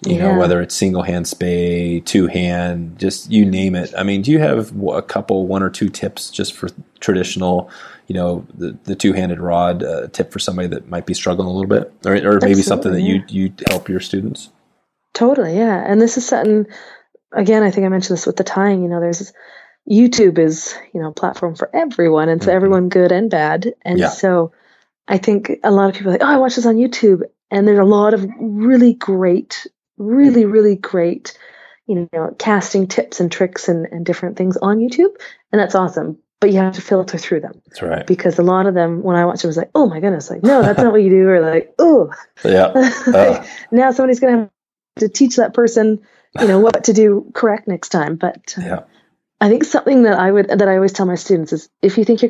you know, whether it's single-hand spay, two-hand, just you name it. I mean, do you have one or two tips just for traditional, you know, the two-handed rod tip for somebody that might be struggling a little bit, or maybe something that you help your students. Totally. Yeah. And this is something, again, I think I mentioned this with the tying, you know, there's YouTube is, you know, a platform for everyone. And so everyone good and bad. And so I think a lot of people are like, oh, I watch this on YouTube. And there's a lot of really great, you know, casting tips and tricks and different things on YouTube. And that's awesome. But you have to filter through them. That's right. Because a lot of them, when I watched it, was like, oh my goodness, like, no, that's not what you do. Or like, oh, yeah. Like, now somebody's going to have to teach that person, you know, what to do correct next time. But I think something that I always tell my students is, if you think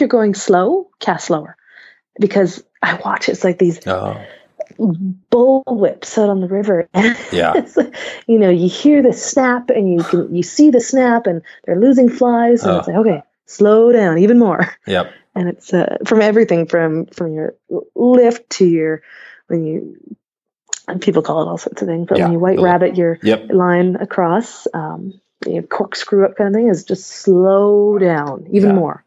you're going slow, cast slower, because I watch it's like these bull whips out on the river. It's like, you know, you hear the snap and you see the snap and they're losing flies, and it's like, okay, slow down even more. Yep. And it's from everything from your lift to your and people call it all sorts of things, but when you white rabbit your line across, your corkscrew up kind of thing is just slow down even more.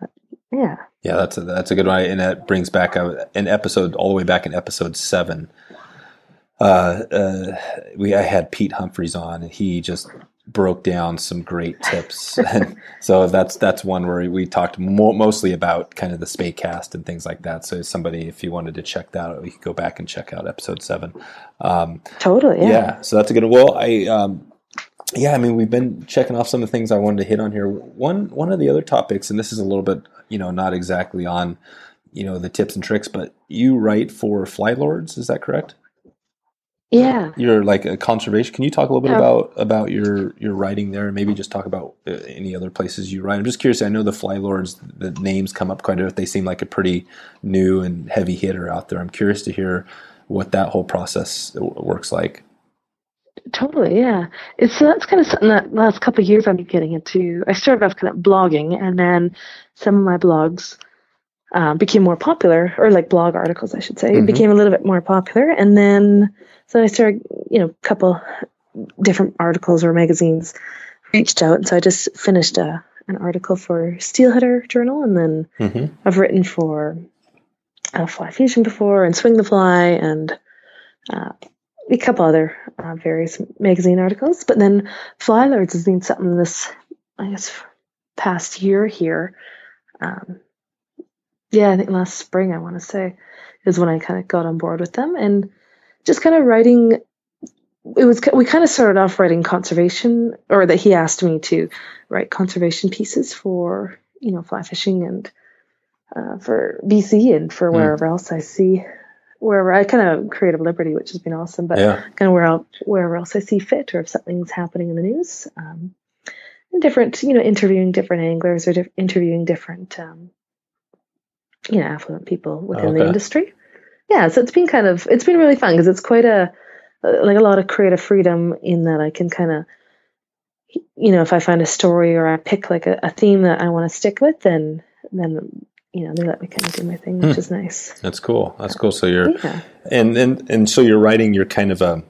But, yeah, that's a good one, and that brings back an episode all the way back in episode 7. I had Pete Humphries on, and he just broke down some great tips. So that's one where we talked mostly about kind of the spay cast and things like that. So somebody, if you wanted to check that out, we could go back and check out episode 7. Totally. Yeah. So that's a good one. Well, I mean, we've been checking off some of the things I wanted to hit on here. One of the other topics, and this is a little bit, you know, not exactly on, you know, the tips and tricks, but you write for Fly Lords. Is that correct? Yeah. You're like a conservation. Can you talk a little bit about your writing there, and maybe just talk about any other places you write? I'm just curious. I know the Fly Lords, the names come up quite a bit. They seem like a pretty new and heavy hitter out there. I'm curious to hear what that whole process works like. Totally. Yeah. So that's kind of something that last couple of years I've been getting into. I started off kind of blogging, and then some of my blogs became more popular, or like blog articles, I should say, became a little bit more popular. And then, so I started, you know, a couple different articles or magazines reached out. And so I just finished an article for Steelheader Journal. And then I've written for Fly Fusion before, and Swing the Fly, and a couple other various magazine articles. But then Fly Lords has been something this, I guess, past year here. I think last spring, I want to say, is when I kind of got on board with them, and just kind of writing. We kind of started off writing conservation, or that he asked me to write conservation pieces for, you know, fly fishing and for BC and for wherever else I see, wherever I kind of creative liberty, which has been awesome, but kind of wherever else I see fit, or if something's happening in the news, different, you know, interviewing different anglers, or interviewing different, you know, affluent people within the industry. Yeah. So it's been really fun, because it's quite a lot of creative freedom, in that I can kind of, you know, if I find a story, or I pick like a theme that I want to stick with, then, you know, they let me kind of do my thing, which is nice. That's cool. That's cool. So you're, and so you're writing, you're kind of a,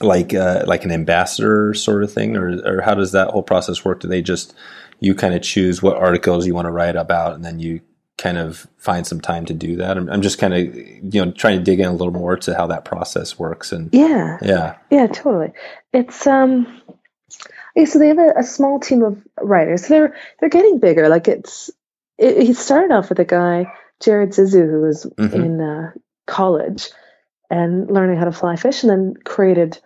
like an ambassador sort of thing, or how does that whole process work? Do they just, you kind of choose what articles you want to write about, and then you kind of find some time to do that? I'm just kind of, you know, trying to dig in a little more to how that process works. And yeah, totally. It's so they have a small team of writers. They're getting bigger. Like he started off with a guy, Jared Zizou, who was in college and learning how to fly fish, and then created,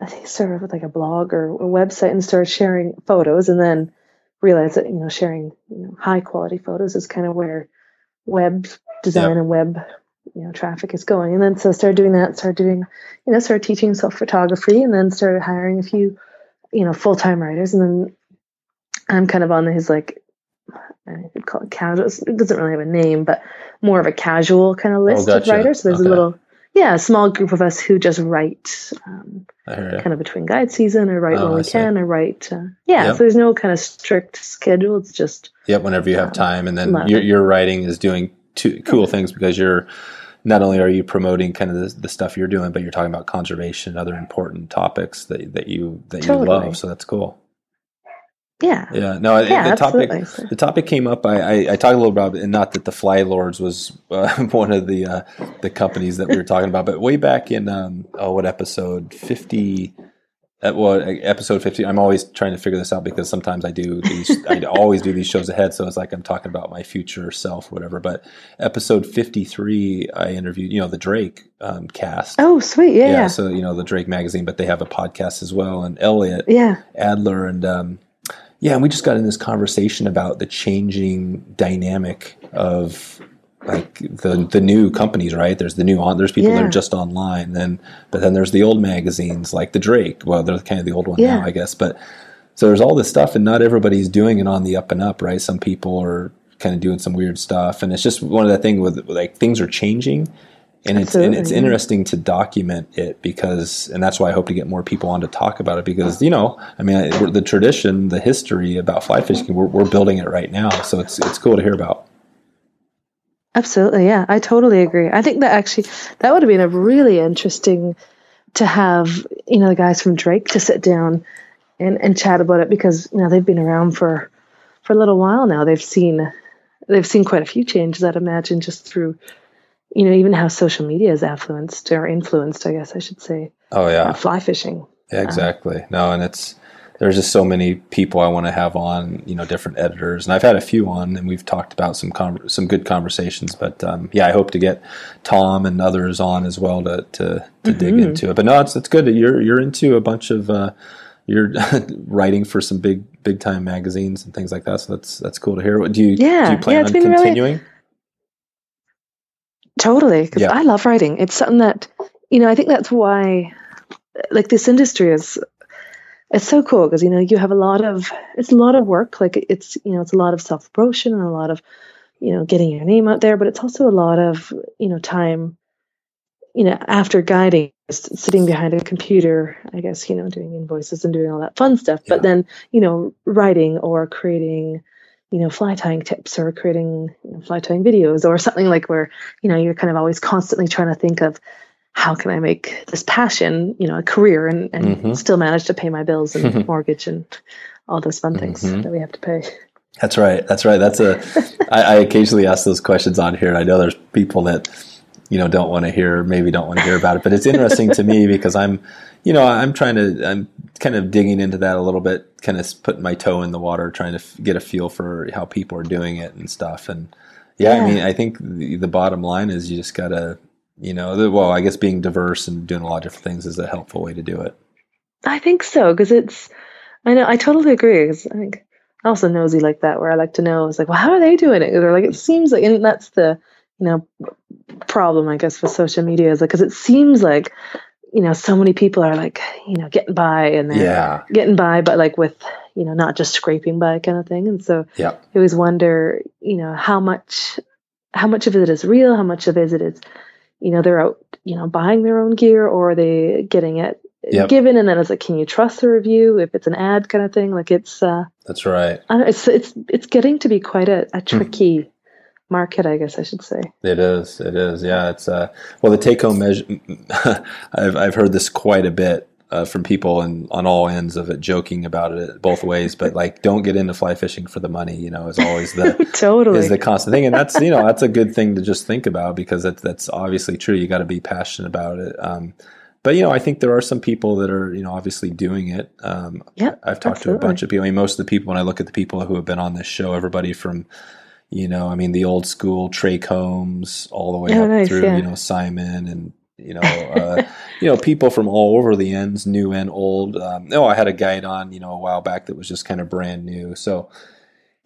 I think he started off with like a blog or a website, and started sharing photos, and then realize that, you know, sharing, you know, high quality photos is kind of where web design and web, you know, traffic is going. And then so started doing that, started teaching self photography, and then started hiring a few, you know, full-time writers. And then I'm kind of on his, like, I could call it casual, it doesn't really have a name, but more of a casual kind of list of writers. So there's a small group of us who just write kind of between guide season, or write when we can, or write. So there's no kind of strict schedule. It's just. Yep. Whenever you have time. And then your writing is doing two cool things, because you're not only are you promoting kind of the stuff you're doing, but you're talking about conservation and other important topics that you love. So that's cool. Yeah. No, yeah, the topic came up. I talked a little about it, and not that the Fly Lords was one of the companies that we were talking about, but way back in episode 50. I'm always trying to figure this out because sometimes I always do these shows ahead, so it's like I'm talking about my future self, whatever. But episode 53, I interviewed, the Drake cast. Oh, sweet, yeah. So the Drake magazine, but they have a podcast as well, and Elliot, Adler, and and we just got in this conversation about the changing dynamic of like the new companies, right? There's there's people that are just online, but then there's the old magazines like the Drake. Well, they're kind of the old one now, I guess. But so there's all this stuff, and not everybody's doing it on the up and up, right? Some people are kind of doing some weird stuff, and it's just one of the things with like things are changing, and it's interesting to document it because that's why I hope to get more people on to talk about it because the tradition, the history about fly fishing, we're building it right now, so it's cool to hear about. Absolutely, yeah. I totally agree. I think that actually that would have been a really interesting to have, the guys from Drake to sit down and chat about it because they've been around for a little while now. They've seen quite a few changes, I'd imagine, just through even how social media is influenced, I guess I should say. Oh yeah. Fly fishing. Yeah, exactly. And there's just so many people I want to have on, different editors, and I've had a few on, and we've talked about some good conversations. But I hope to get Tom and others on as well to dig into it. But no, it's good that you're into a bunch of you're writing for some big time magazines and things like that. So that's cool to hear. Do you plan on continuing? Really, totally, because I love writing. It's something that I think that's why like this industry is. It's so cool because, you have it's a lot of work. Like it's, it's a lot of self-promotion and a lot of, getting your name out there, but it's also a lot of, time, after guiding, sitting behind a computer, I guess, doing invoices and doing all that fun stuff, but then, writing or creating, fly tying tips or creating fly tying videos or something like where, you're kind of always constantly trying to think of, how can I make this passion, a career and still manage to pay my bills and mortgage and all those fun things that we have to pay. That's right. I occasionally ask those questions on here. I know there's people that, don't want to hear about it, but it's interesting to me because I'm kind of digging into that a little bit, kind of putting my toe in the water, trying to get a feel for how people are doing it and stuff. And I think the bottom line is you just got to, I guess being diverse and doing a lot of different things is a helpful way to do it. I think so, because I totally agree. Because I think I'm also nosy like that, where I like to know, it's like, well, how are they doing it? They're like, it seems like, and that's the, problem, I guess, with social media is like, because it seems like, so many people are like, getting by and they're getting by, but like with, not just scraping by kind of thing. And so I always wonder, how much of it is real, how much of it is, they're out, buying their own gear, or are they getting it given? And then it's like, can you trust the review if it's an ad kind of thing? Like it's, that's right. It's getting to be quite a tricky market, I guess I should say. It is. Yeah. It's, the take home measure, I've heard this quite a bit from people and on all ends of it, joking about it both ways, but like, don't get into fly fishing for the money, is always the is the constant thing. And that's, that's a good thing to just think about because that's obviously true. You got to be passionate about it. But I think there are some people that are, obviously doing it. I've talked to a bunch of people. I mean, most of the people, when I look at the people who have been on this show, everybody from, the old school Trey Combs all the way up through, Simon and, people from all over the ends, new and old. I had a guide on, a while back that was just kind of brand new. So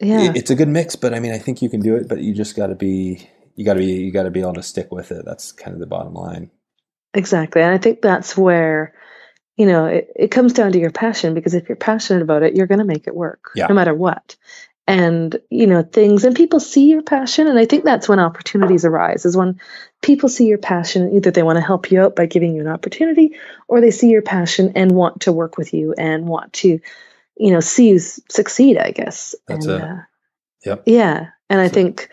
it's a good mix, but I mean, I think you can do it, but you just gotta be able to stick with it. That's kind of the bottom line. Exactly. And I think that's where, it comes down to your passion, because if you're passionate about it, you're going to make it work no matter what. And, things and people see your passion. And I think that's when opportunities arise, is when people see your passion. Either they want to help you out by giving you an opportunity, or they see your passion and want to work with you and want to, see you succeed, I guess. That's it. Yeah. And I think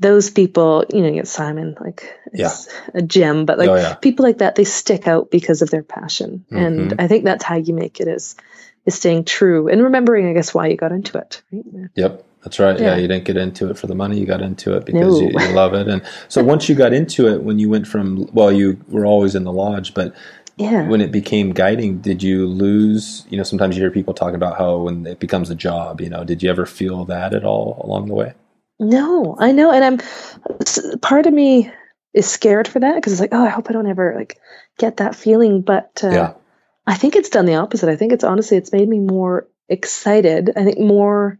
those people, Simon, like it's a gem, but like people like that, they stick out because of their passion. And I think that's how you make it, is is staying true and remembering, I guess, why you got into it. Right? Yeah. Yep. That's right. Yeah. You didn't get into it for the money. You got into it because you love it. And so once you got into it, when you went from, well, you were always in the lodge, but when it became guiding, did you lose, you know, sometimes you hear people talk about how when it becomes a job, you know, did you ever feel that at all along the way? No, I know. And part of me is scared for that because it's like, oh, I hope I don't ever like get that feeling. But I think it's done the opposite. I think it's honestly, it's made me more excited. I think more,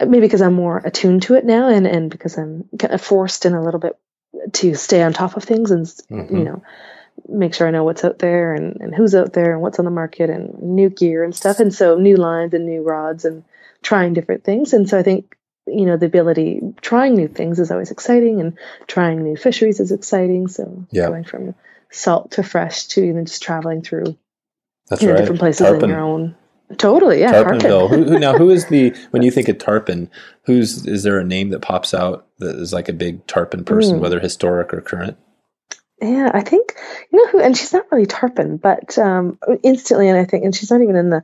maybe because I'm more attuned to it now and because I'm kind of forced in a little bit to stay on top of things and, you know, make sure I know what's out there and who's out there and what's on the market and new gear and stuff. And so new lines and new rods and trying different things. And so I think, you know, the ability, trying new things is always exciting and trying new fisheries is exciting. So going from salt to fresh to even just traveling through different places in your own. Totally, yeah. Tarponville. Who is the, when you think of tarpon, is there a name that pops out that is like a big tarpon person, whether historic or current? Yeah, I think, and she's not really tarpon, but instantly, and she's not even in the,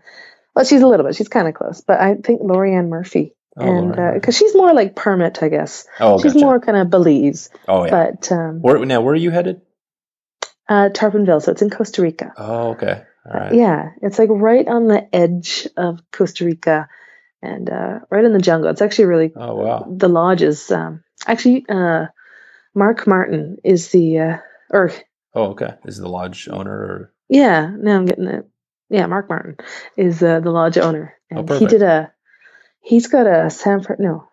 well, she's a little bit, she's kind of close, but I think Lori-Ann Murphy. Because she's more like permit, I guess. Oh, she's more kind of Belize. Oh, yeah. But, where are you headed? Tarponville, so it's in Costa Rica. Oh, okay. All right. Yeah, it's like right on the edge of Costa Rica and right in the jungle. It's actually really, the lodge is Mark Martin is the, is the lodge owner? Or? Yeah, now I'm getting it. Yeah, Mark Martin is the lodge owner. And he's got a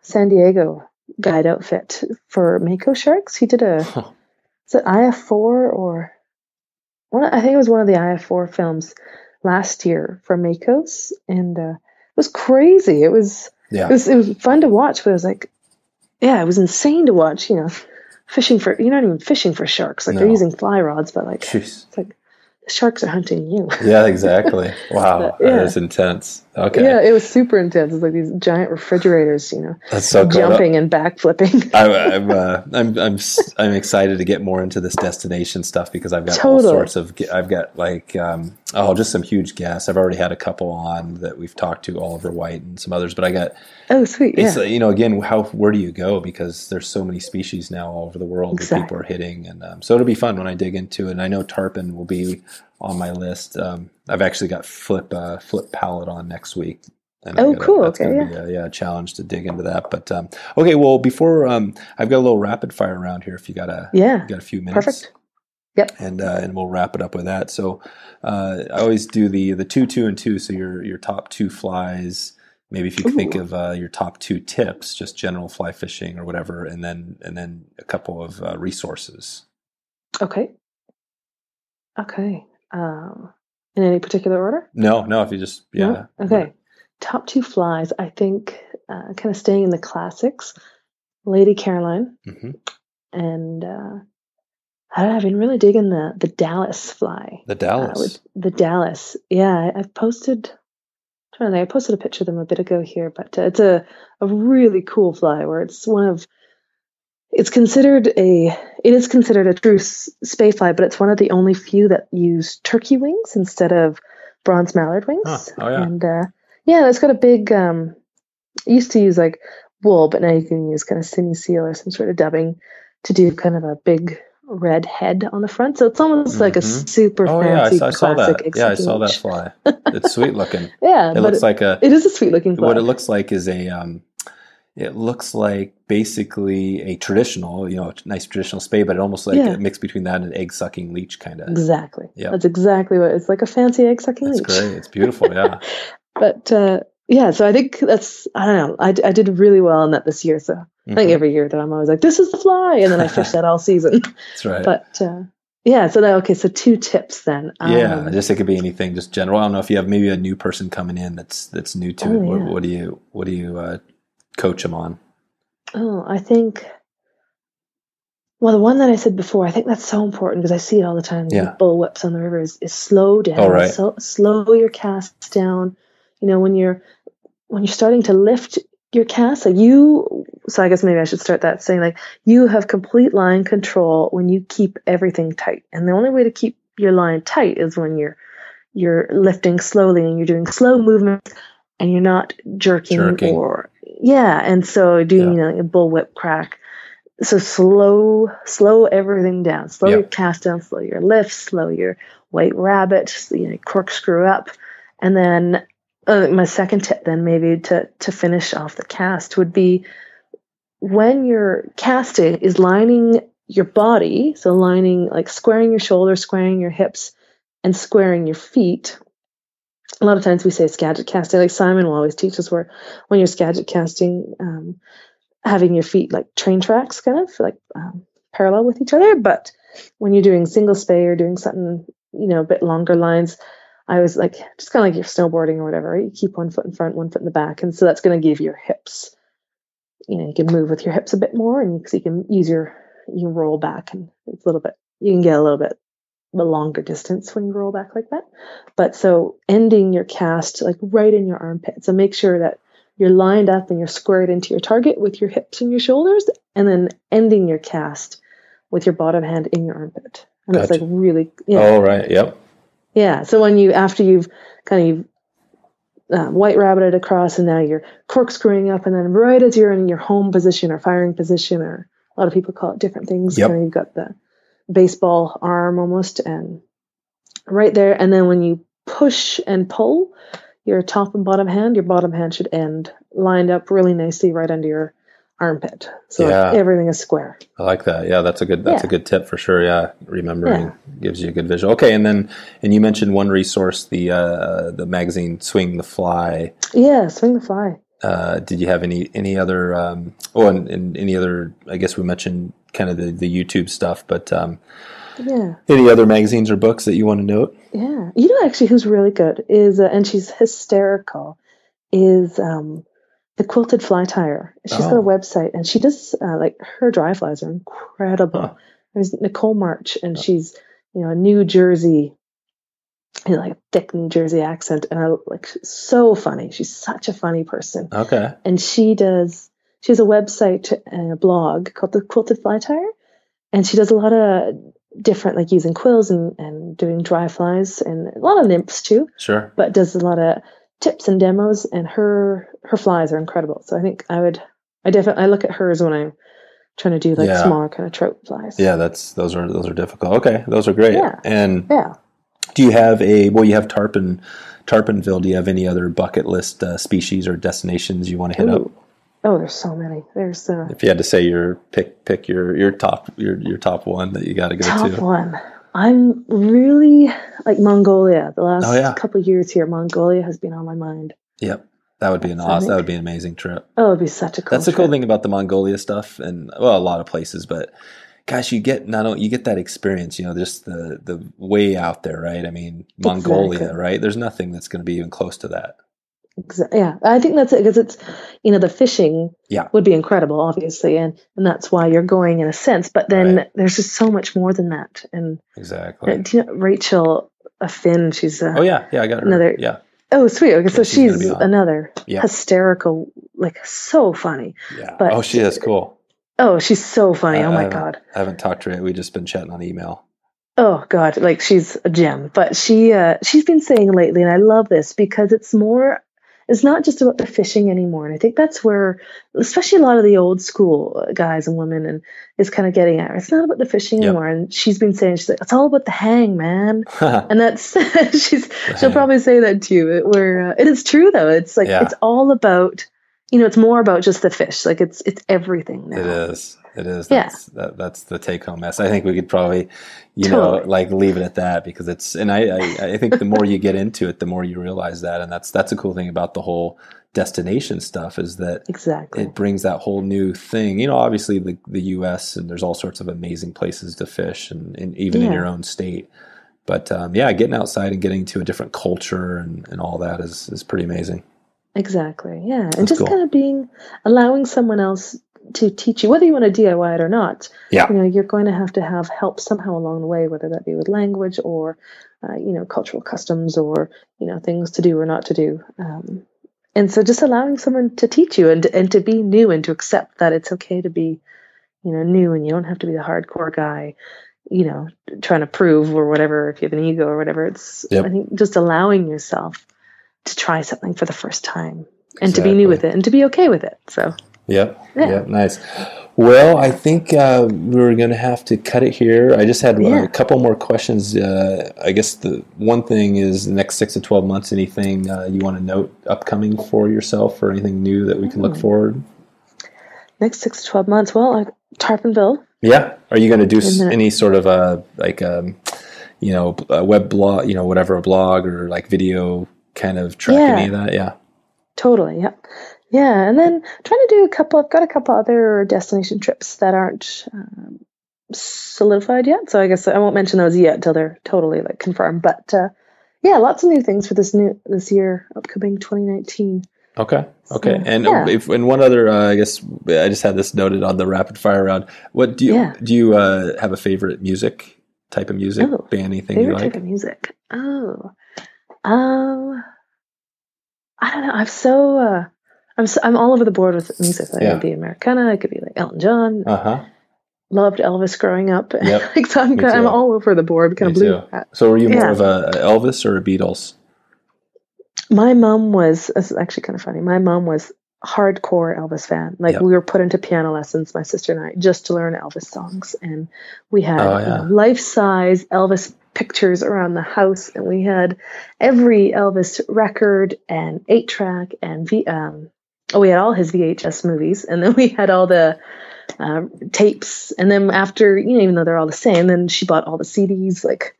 San Diego guide outfit for mako sharks. He did is it IF4 or? I think it was one of the IF4 films last year from Makos, and it was crazy. It was fun to watch, but it was like, it was insane to watch. You know, you're not even fishing for sharks. Like they're using fly rods, but like, jeez. It's like sharks are hunting you. Yeah, exactly. Wow, that is intense. Okay. Yeah, it was super intense. It's like these giant refrigerators, you know, that's so jumping and backflipping. I'm excited to get more into this destination stuff because I've got all sorts of. I've got like just some huge guests. I've already had a couple on that we've talked to, Oliver White and some others. But I got sweet. Yeah. It's, again, where do you go? Because there's so many species now all over the world that people are hitting, and so it'll be fun when I dig into it. And I know tarpon will be on my list. I've actually got Flip Pallett on next week. And a challenge to dig into that. But well, before I've got a little rapid fire round here. If you got a few minutes, perfect. Yep. And we'll wrap it up with that. So I always do the 2, 2, and 2. So your top 2 flies. Maybe if you can think of your top 2 tips, just general fly fishing or whatever, and then a couple of resources. Okay. In any particular order? No. If you just, No? Okay. Right. Top 2 flies. I think kind of staying in the classics, Lady Caroline, and I've been really digging the Dallas fly. The Dallas. Yeah, I posted a picture of them a bit ago here, but it's a really cool fly where it's It is considered a true spay fly, but it's one of the only few that use turkey wings instead of bronze mallard wings. And it's got a big. Used to use like wool, but now you can use kind of semi seal or some sort of dubbing to do kind of a big red head on the front. So it's almost like a super fancy classic. Yeah, I saw that fly. It's sweet looking. It looks like a. It is a sweet looking fly. What it looks like is a. It looks like basically a traditional, nice traditional spay, but it almost like a mix between that and egg sucking leech kind of. Exactly. Yeah. That's exactly what it's like, a fancy egg sucking leech. That's great. It's beautiful. Yeah. But so I think that's, I don't know. I did really well on that this year. So I think every year that I'm always like, this is the fly. And then I fish that all season. That's right. But So 2 tips then. It could be anything, just general. I don't know if you have maybe a new person coming in that's new to it. What do you coach them on? I think, the one that I said before, I think that's so important because I see it all the time. Bull whips on the river is slow down. Slow your cast down. When you're starting to lift your cast, I guess maybe I should start that saying, like, you have complete line control when you keep everything tight. And the only way to keep your line tight is when you're you're lifting slowly and you're doing slow movements and you're not jerking. Or and so doing a bullwhip crack. So slow everything down. Slow your cast down, slow your lift, slow your white rabbit, corkscrew up. And then my second tip then maybe to finish off the cast would be when you're casting is lining your body. So lining, like squaring your shoulders, squaring your hips, and squaring your feet. A lot of times we say scadjet casting, like Simon will always teach us where when you're scadjet casting, having your feet like train tracks kind of like parallel with each other. But when you're doing single spay or doing something, a bit longer lines, I was like, just kind of like you're snowboarding or whatever, right? You keep one foot in front, one foot in the back. And so that's going to give your hips, you can move with your hips a bit more and so you can use you can roll back and it's a little bit, you can get a little bit the longer distance when you roll back like that. But so ending your cast like right in your armpit. So make sure that you're lined up and you're squared into your target with your hips and your shoulders, and then ending your cast with your bottom hand in your armpit. And that's like really, Oh, right. Yep. Yeah. So when after you've kind of white rabbited across and now you're corkscrewing up, and then right as you're in your home position or firing position, or a lot of people call it different things. Yep. You've got the baseball arm almost and right there. And then when you push and pull your top and bottom hand, your bottom hand should end lined up really nicely right under your armpit. So everything is square. I like that. Yeah, that's a good tip for sure. Yeah, remembering gives you a good visual. Okay, and you mentioned one resource, the magazine Swing the Fly. Yeah, Swing the Fly. Did you have any other? And any other? I guess we mentioned kind of the YouTube stuff, but any other magazines or books that you want to note? Yeah, actually, who's really good is, and she's hysterical, is The Quilted Fly Tire. She's got a website, and she does her dry flies are incredible. Huh. There's Nicole March, and she's a New Jersey, a thick New Jersey accent, and so funny. She's such a funny person. Okay, and she has a website and a blog called The Quilted Fly Tire, and she does a lot of different using quills and doing dry flies and a lot of nymphs too. Sure, but does a lot of tips and demos, and her flies are incredible. So I think I look at hers when I'm trying to do smaller kind of trout flies. Yeah, those are difficult. Okay, those are great. Yeah. And do you have you have Tarponville? Do you have any other bucket list species or destinations you want to hit up? Oh, there's so many. There's if you had to say your pick your top one that you got to go to. Top one. I'm really Mongolia. The last couple of years here, Mongolia has been on my mind. Yep. That would be an amazing trip. Oh, it'd be such a cool That's trip. The cool thing about the Mongolia stuff and a lot of places, but gosh, you get that experience, just the way out there, right? I mean, Mongolia, exactly. Right? There's nothing that's going to be even close to that. Exactly. Yeah. I think that's it because it's, the fishing would be incredible, obviously. And that's why you're going in a sense, but then there's just so much more than that. And exactly. Do you know Rachel Finn? She's I got her. Another. Yeah. Oh, sweet. Okay. So she's another hysterical, so funny. Yeah. But she is cool. Oh, she's so funny. Oh my God. I haven't talked to her. We've just been chatting on email. Oh God. She's a gem, but she's been saying lately, and I love this because it's not just about the fishing anymore. And I think that's where, especially a lot of the old school guys and women is kind of getting at. It's not about the fishing anymore. And she's been saying, she's like, it's all about the hang, man. And that's, she'll probably say that to you. It is true though. It's it's all about, it's more about just the fish. It's everything now. It is. It is. That's the take-home mess. I think we could probably, leave it at that because it's. And I think the more you get into it, the more you realize that, and that's a cool thing about the whole destination stuff is that it brings that whole new thing. Obviously the U.S. and there's all sorts of amazing places to fish, and even in your own state. But getting outside and getting to a different culture and all that is pretty amazing. Exactly. Yeah, and that's just cool. Kind of allowing someone else to teach you, whether you want to DIY it or not, you're going to have help somehow along the way, whether that be with language or, cultural customs or, things to do or not to do. And so just allowing someone to teach you and to be new and to accept that it's okay to be, new and you don't have to be the hardcore guy. you know, trying to prove or whatever, if you have an ego or whatever. It's, yep. I think, just allowing yourself to try something for the first time and exactly. to be new with it and to be okay with it. So, yep, nice. Well, I think we're going to have to cut it here. I just had a couple more questions. I guess the one thing is the next 6 to 12 months, anything you want to note upcoming for yourself or anything new that we can look forward? Next 6 to 12 months. Well, Tarponville. Yeah. Are you going to do any sort of a web blog, you know, whatever, a blog or like video kind of track any of that? Yeah. Totally. Yep. Yeah. Yeah, and then trying to do I've got a couple other destination trips that aren't solidified yet, so I guess I won't mention those yet until they're totally like confirmed. But lots of new things for this year, upcoming 2019. Okay, so, and one other, I guess I just had this noted on the rapid fire round. What do you have a favorite music type of music band? Anything you like? Favorite type of music? I don't know. I'm all over the board with music. Like, it could be Americana. It could be like Elton John. Loved Elvis growing up. Yep. Like, so I'm all over the board. Kind of blue. So were you more of a Elvis or a Beatles? My mom was. This is actually kind of funny. My mom was hardcore Elvis fan. Like we were put into piano lessons, my sister and I, just to learn Elvis songs, and we had life-size Elvis pictures around the house, and we had every Elvis record and 8-track and we had all his VHS movies, and then we had all the tapes. And then after, even though they're all the same, then she bought all the CDs. Like,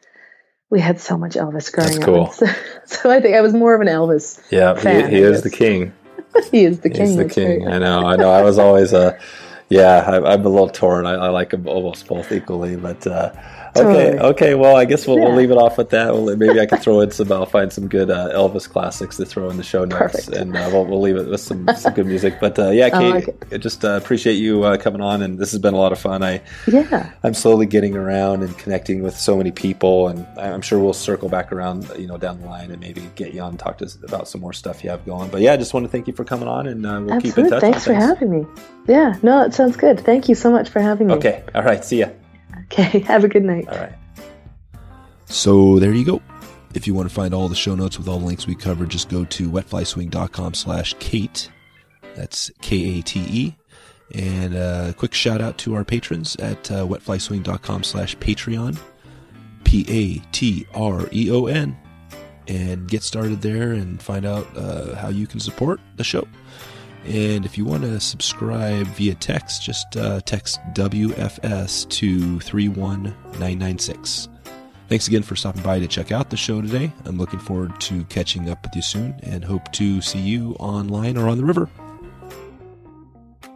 we had so much Elvis growing up. That's cool. Up. So I think I was more of an Elvis fan. He is the king. He is the king. He's the king. Right. I know. I was always I'm a little torn. I like them almost both equally, but totally. Okay. Well, I guess we'll leave it off with that. Maybe I can throw in some. I'll find some good Elvis classics to throw in the show notes, and we'll leave it with some good music. But Kate, I just appreciate you coming on, and this has been a lot of fun. I'm slowly getting around and connecting with so many people, and I'm sure we'll circle back around, down the line, and maybe get you on and talk to us about some more stuff you have going. But I just want to thank you for coming on, and we'll keep in touch. Thanks for having me. Yeah, no, it sounds good. Thank you so much for having me. Okay, all right, see ya. Okay, have a good night. All right. So there you go. If you want to find all the show notes with all the links we covered, just go to wetflyswing.com/Kate. That's KATE. And a quick shout out to our patrons at wetflyswing.com/Patreon, PATREON. And get started there and find out how you can support the show. And if you want to subscribe via text, just text WFS to 31996. Thanks again for stopping by to check out the show today. I'm looking forward to catching up with you soon and hope to see you online or on the river.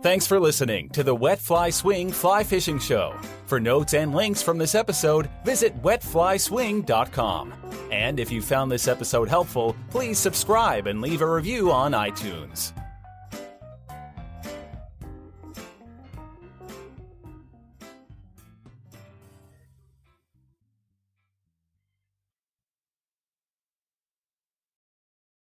Thanks for listening to the Wet Fly Swing Fly Fishing Show. For notes and links from this episode, visit wetflyswing.com. And if you found this episode helpful, please subscribe and leave a review on iTunes.